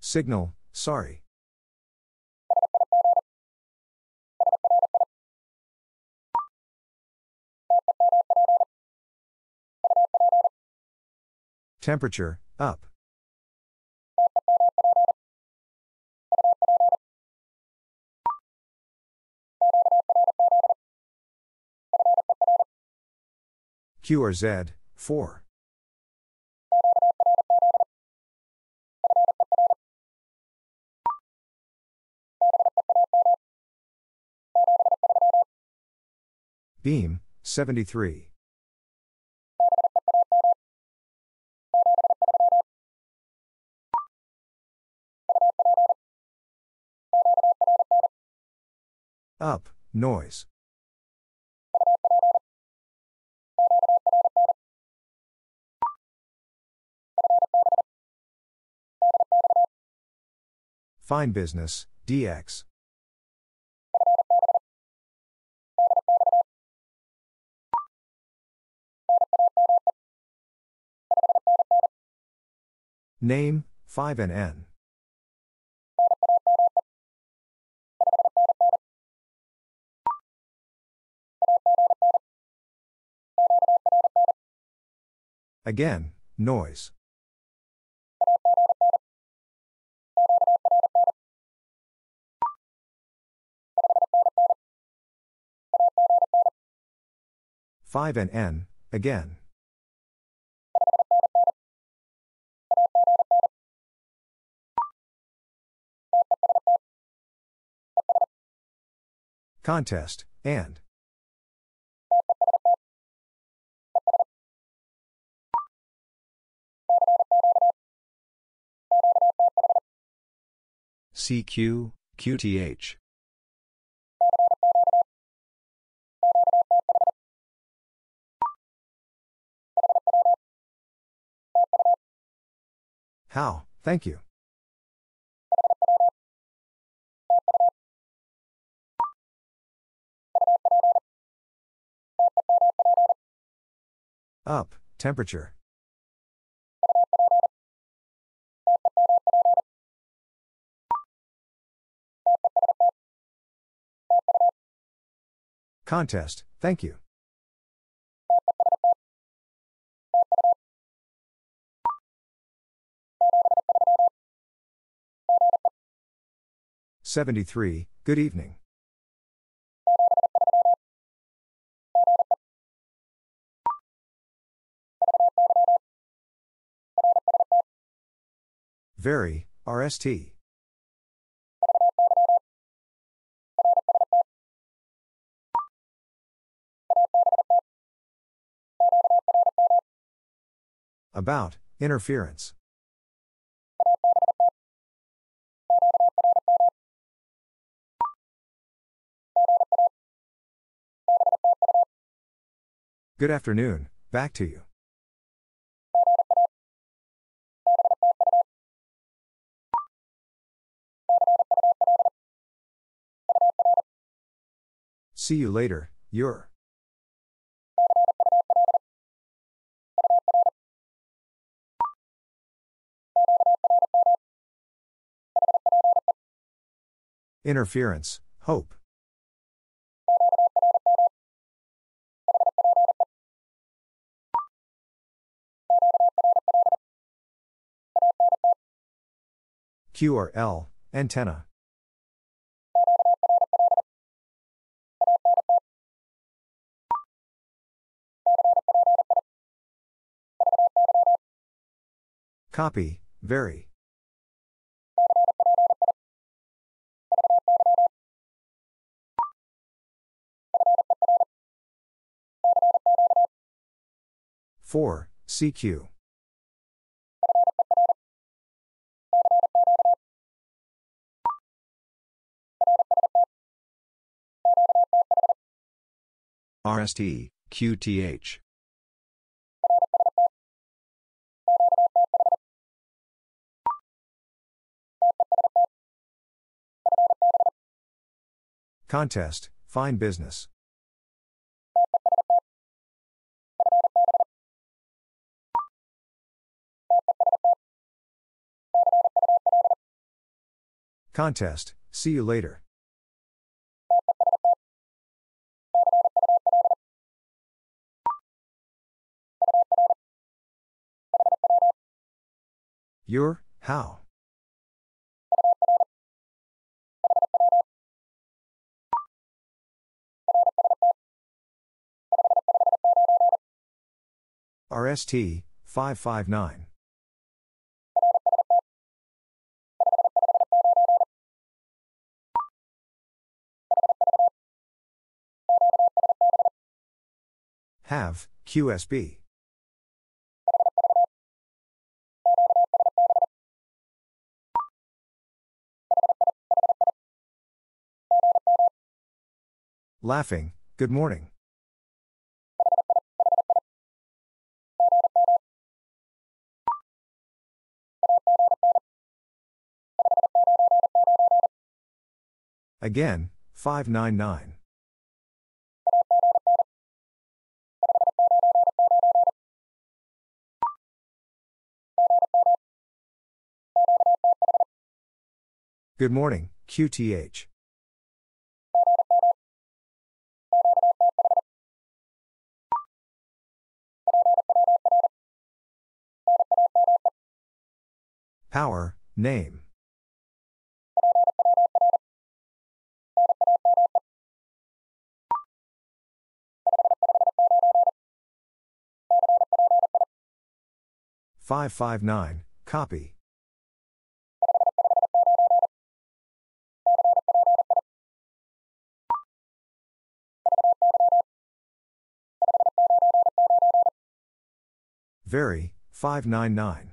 Signal, sorry. Temperature, up. Q R Z, four. Beam, seventy-three. Up, noise. Fine business, D X. Name, five N N. Again, noise. five N N, again. Contest, and. C Q, Q T H. How, thank you. Up, temperature. Contest, thank you. seventy-three, good evening. Very, R S T. About, interference. Good afternoon, back to you. See you later, your. Interference, hope. Q R L, antenna. Copy, very. four, C Q. R S T, Q T H. Contest, fine business. Contest, see you later. Your, how? R S T, five five nine. Have, Q S B. Laughing, good morning. Again, five nine nine. Good morning, Q T H. Power, name. five five nine, copy. Very, five nine nine.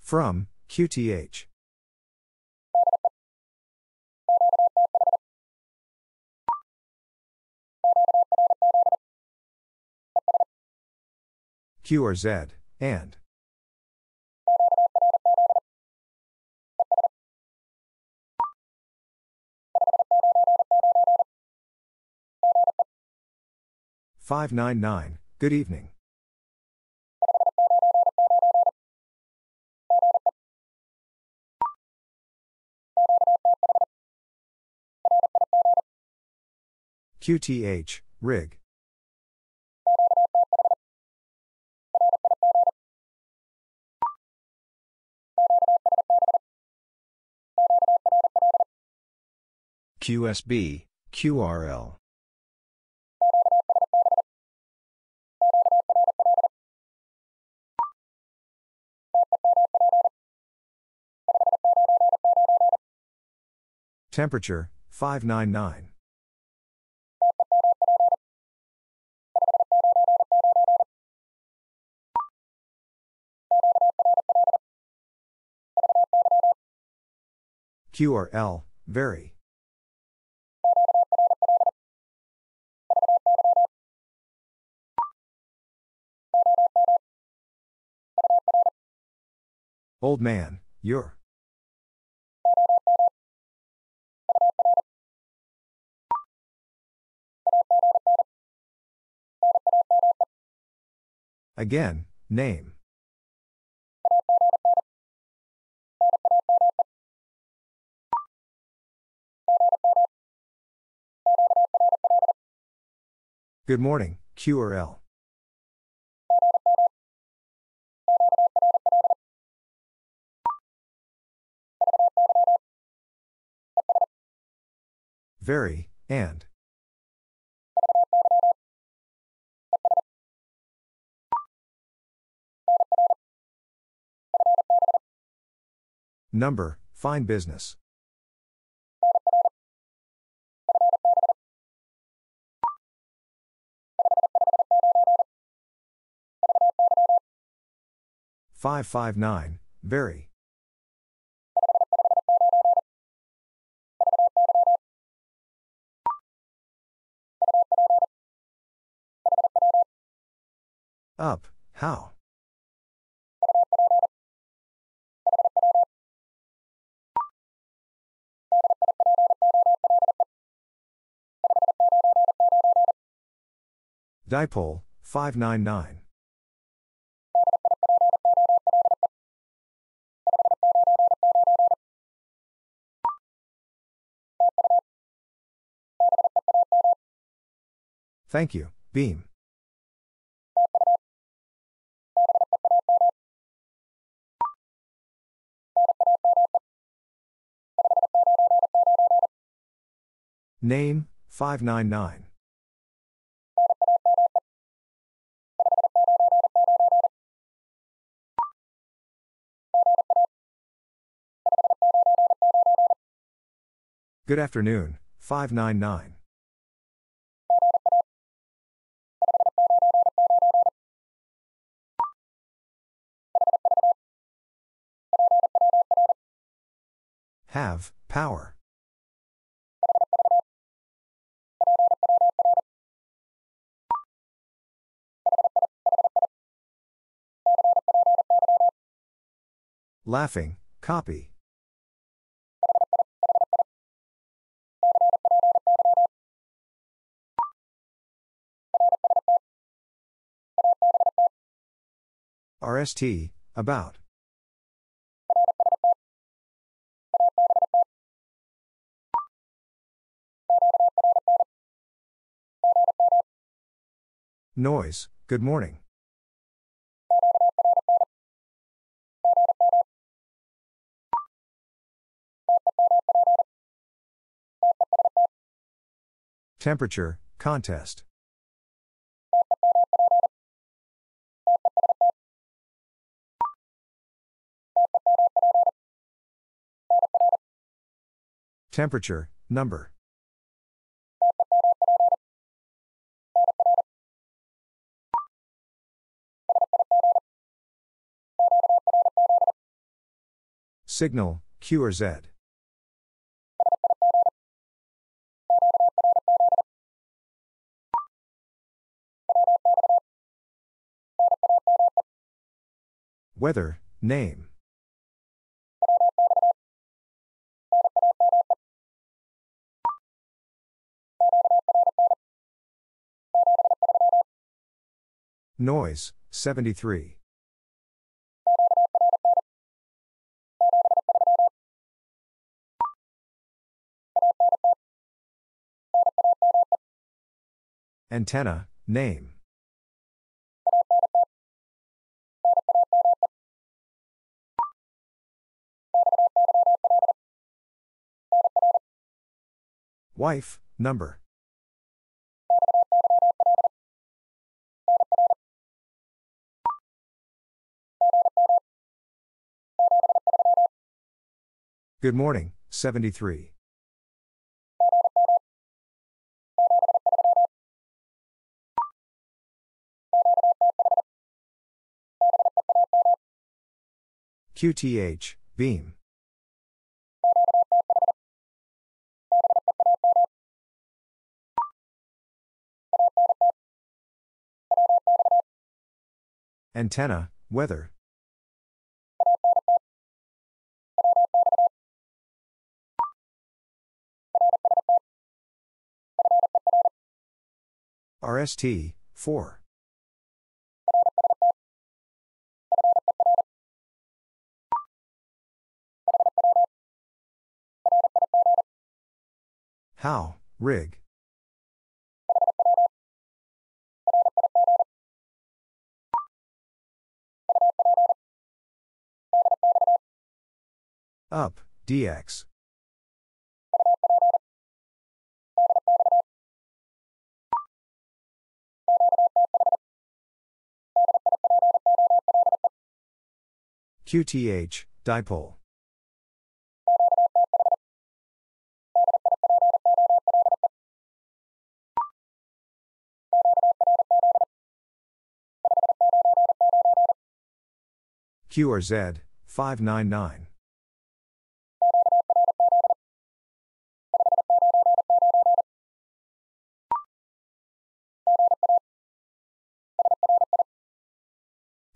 From, Q T H. Q R Z, and. five nine nine, good evening. Q T H, rig. Q S B, Q R L. Temperature, five ninety-nine. Q R L, vary. Old man, you're. Again, name. Good morning, Q R L. Very, and. Number, fine business. five five nine, very. Up, how? Dipole, five ninety-nine. Thank you, beam. Name, five ninety-nine. Good afternoon, five ninety-nine. Have, power. Laughing, copy. R S T, about. Noise, good morning. Temperature, contest. Temperature, number. Signal, Q R Z. Weather, name. Noise, seventy-three. Antenna, name. Wife, number. Good morning, seventy-three. Q T H, beam. Antenna, weather. R S T, four. How, rig. Up, D X. Q T H, dipole. Q R Z, five nine nine.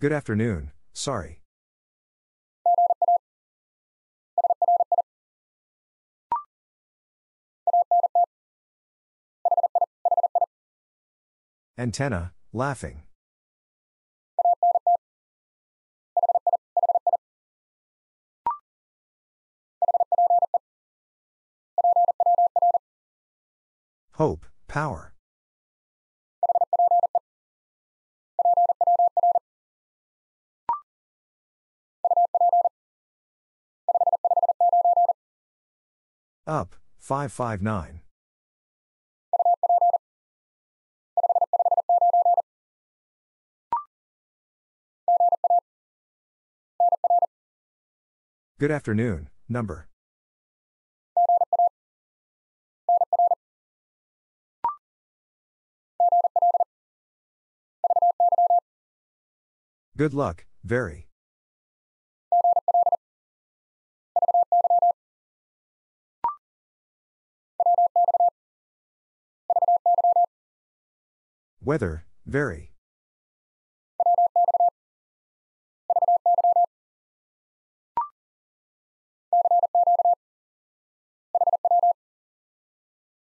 Good afternoon, sorry. Antenna, laughing. Hope, power. Up, five five nine. Good afternoon, number. Good luck, very. Weather, very.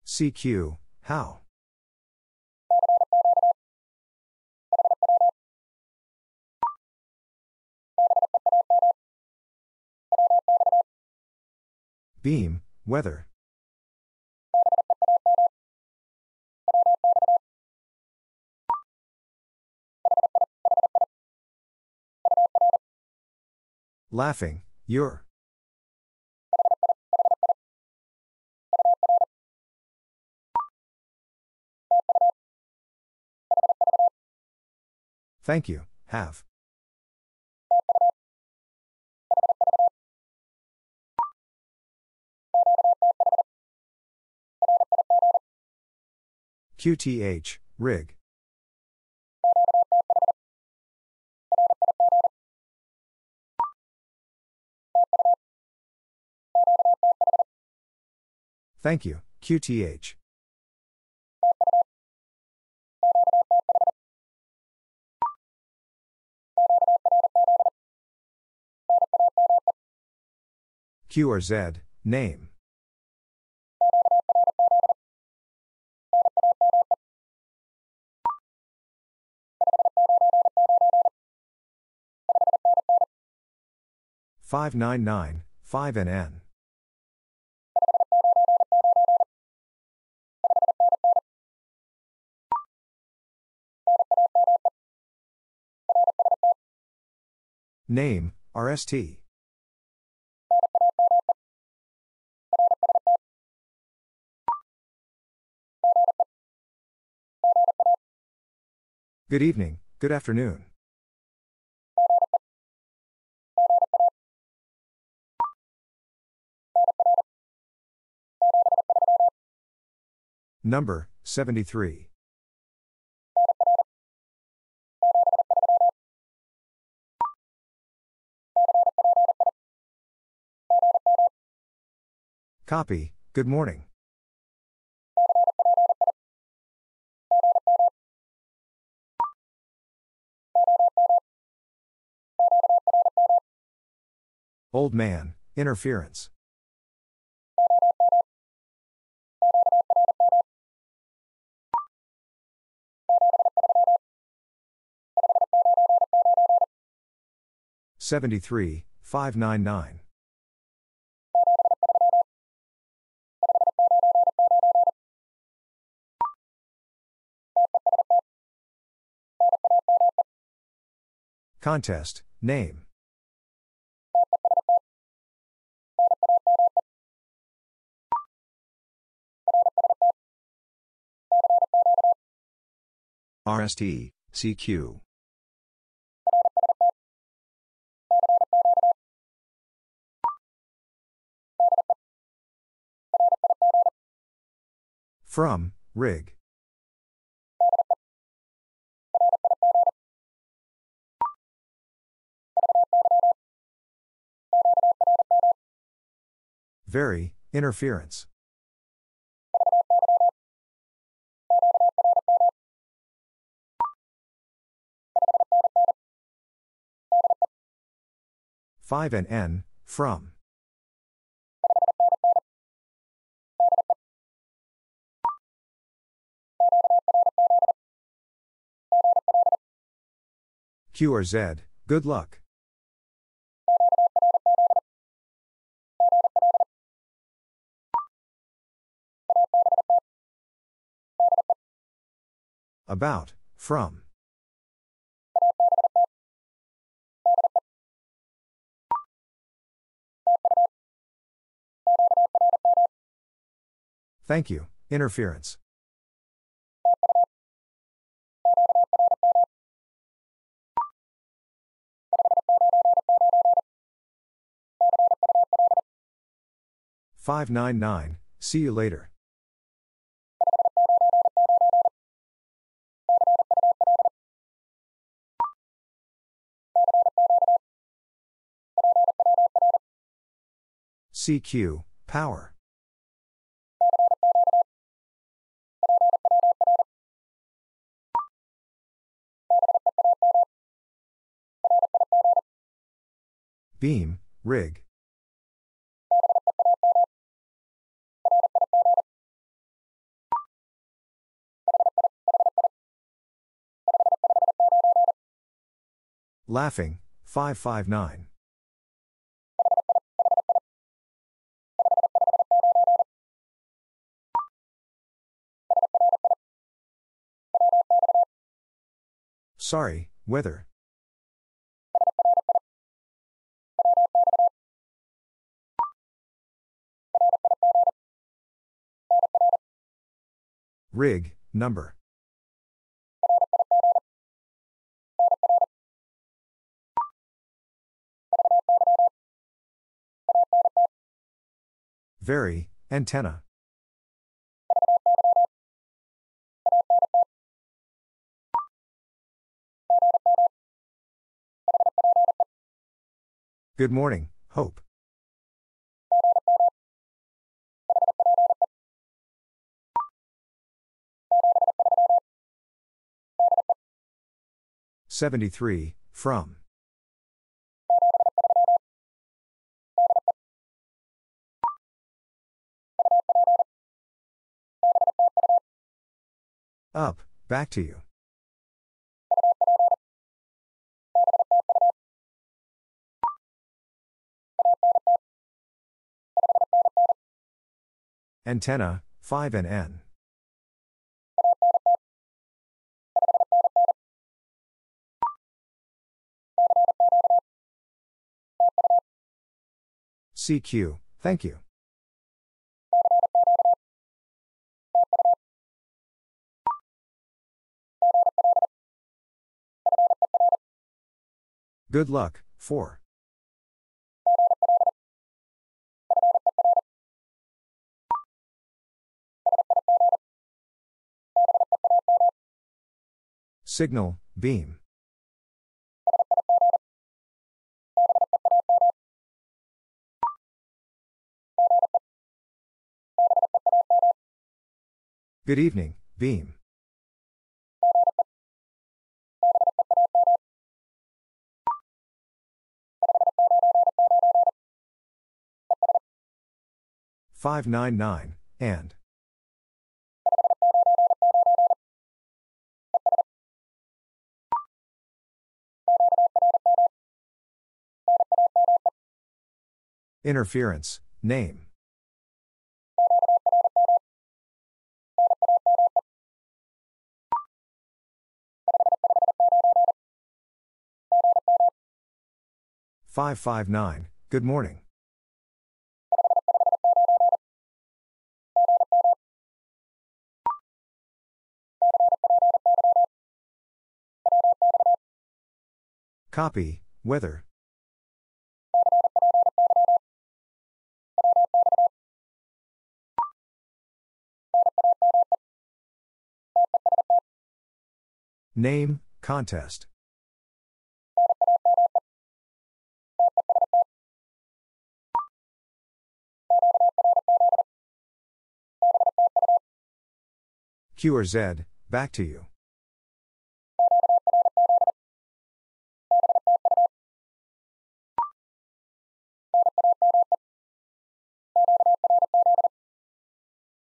C Q, how. Beam, weather. Laughing, you're. Thank you, have. Q T H, rig. Thank you, Q T H. Q R Z, name. five nine nine, five N N. Name, R S T. Good evening, good afternoon. Number, seventy-three. Copy, good morning. Old man, interference. seventy-three, five ninety-nine. Contest, name. R S T, C Q. From, rig. Very, interference. five N N, from. Q R Z, good luck. About, from. Thank you, interference. five ninety-nine, see you later. C Q, power. Beam, rig. Laughing, five five nine. Sorry, weather. Rig, number. Very, antenna. Good morning, Hope. seventy-three, from. Up, back to you. Antenna, five N N. C Q, thank you. Good luck, four. Signal, beam. Good evening, beam. five nine nine, and. Interference, name. five five nine, good morning. Copy, weather. Name, contest. Q R Z, back to you.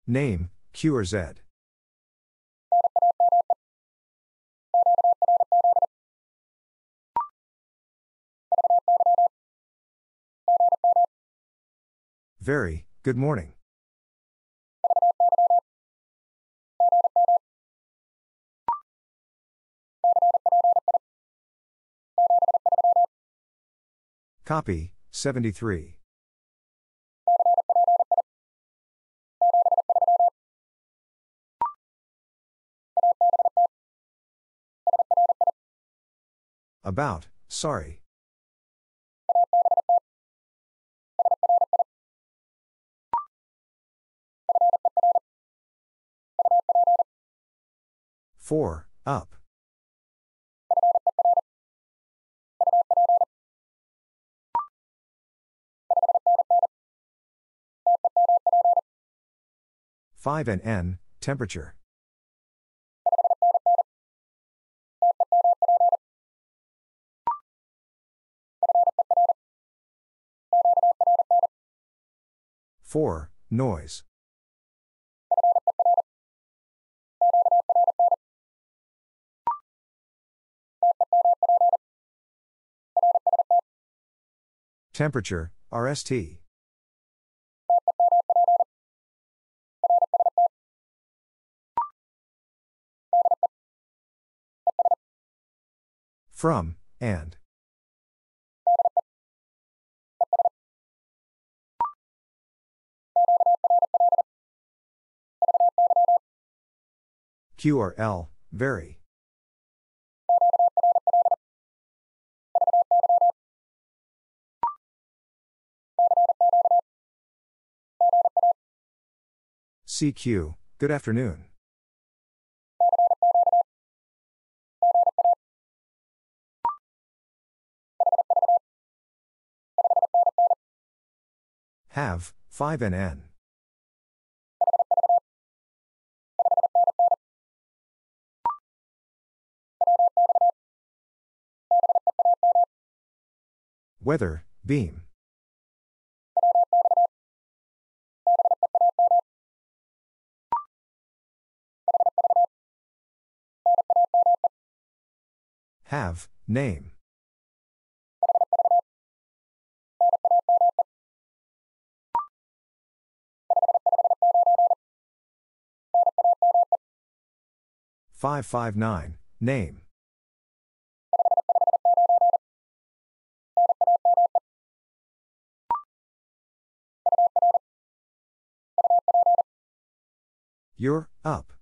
Name, Q R Z. Very, good morning. Copy, seventy-three. About, sorry. Four, up. five N N, temperature. four, noise. Temperature, R S T. From, and. Q R L, vary. C Q, good afternoon. Have, five N N. Weather, beam. Have, name. five five nine, name. You're up.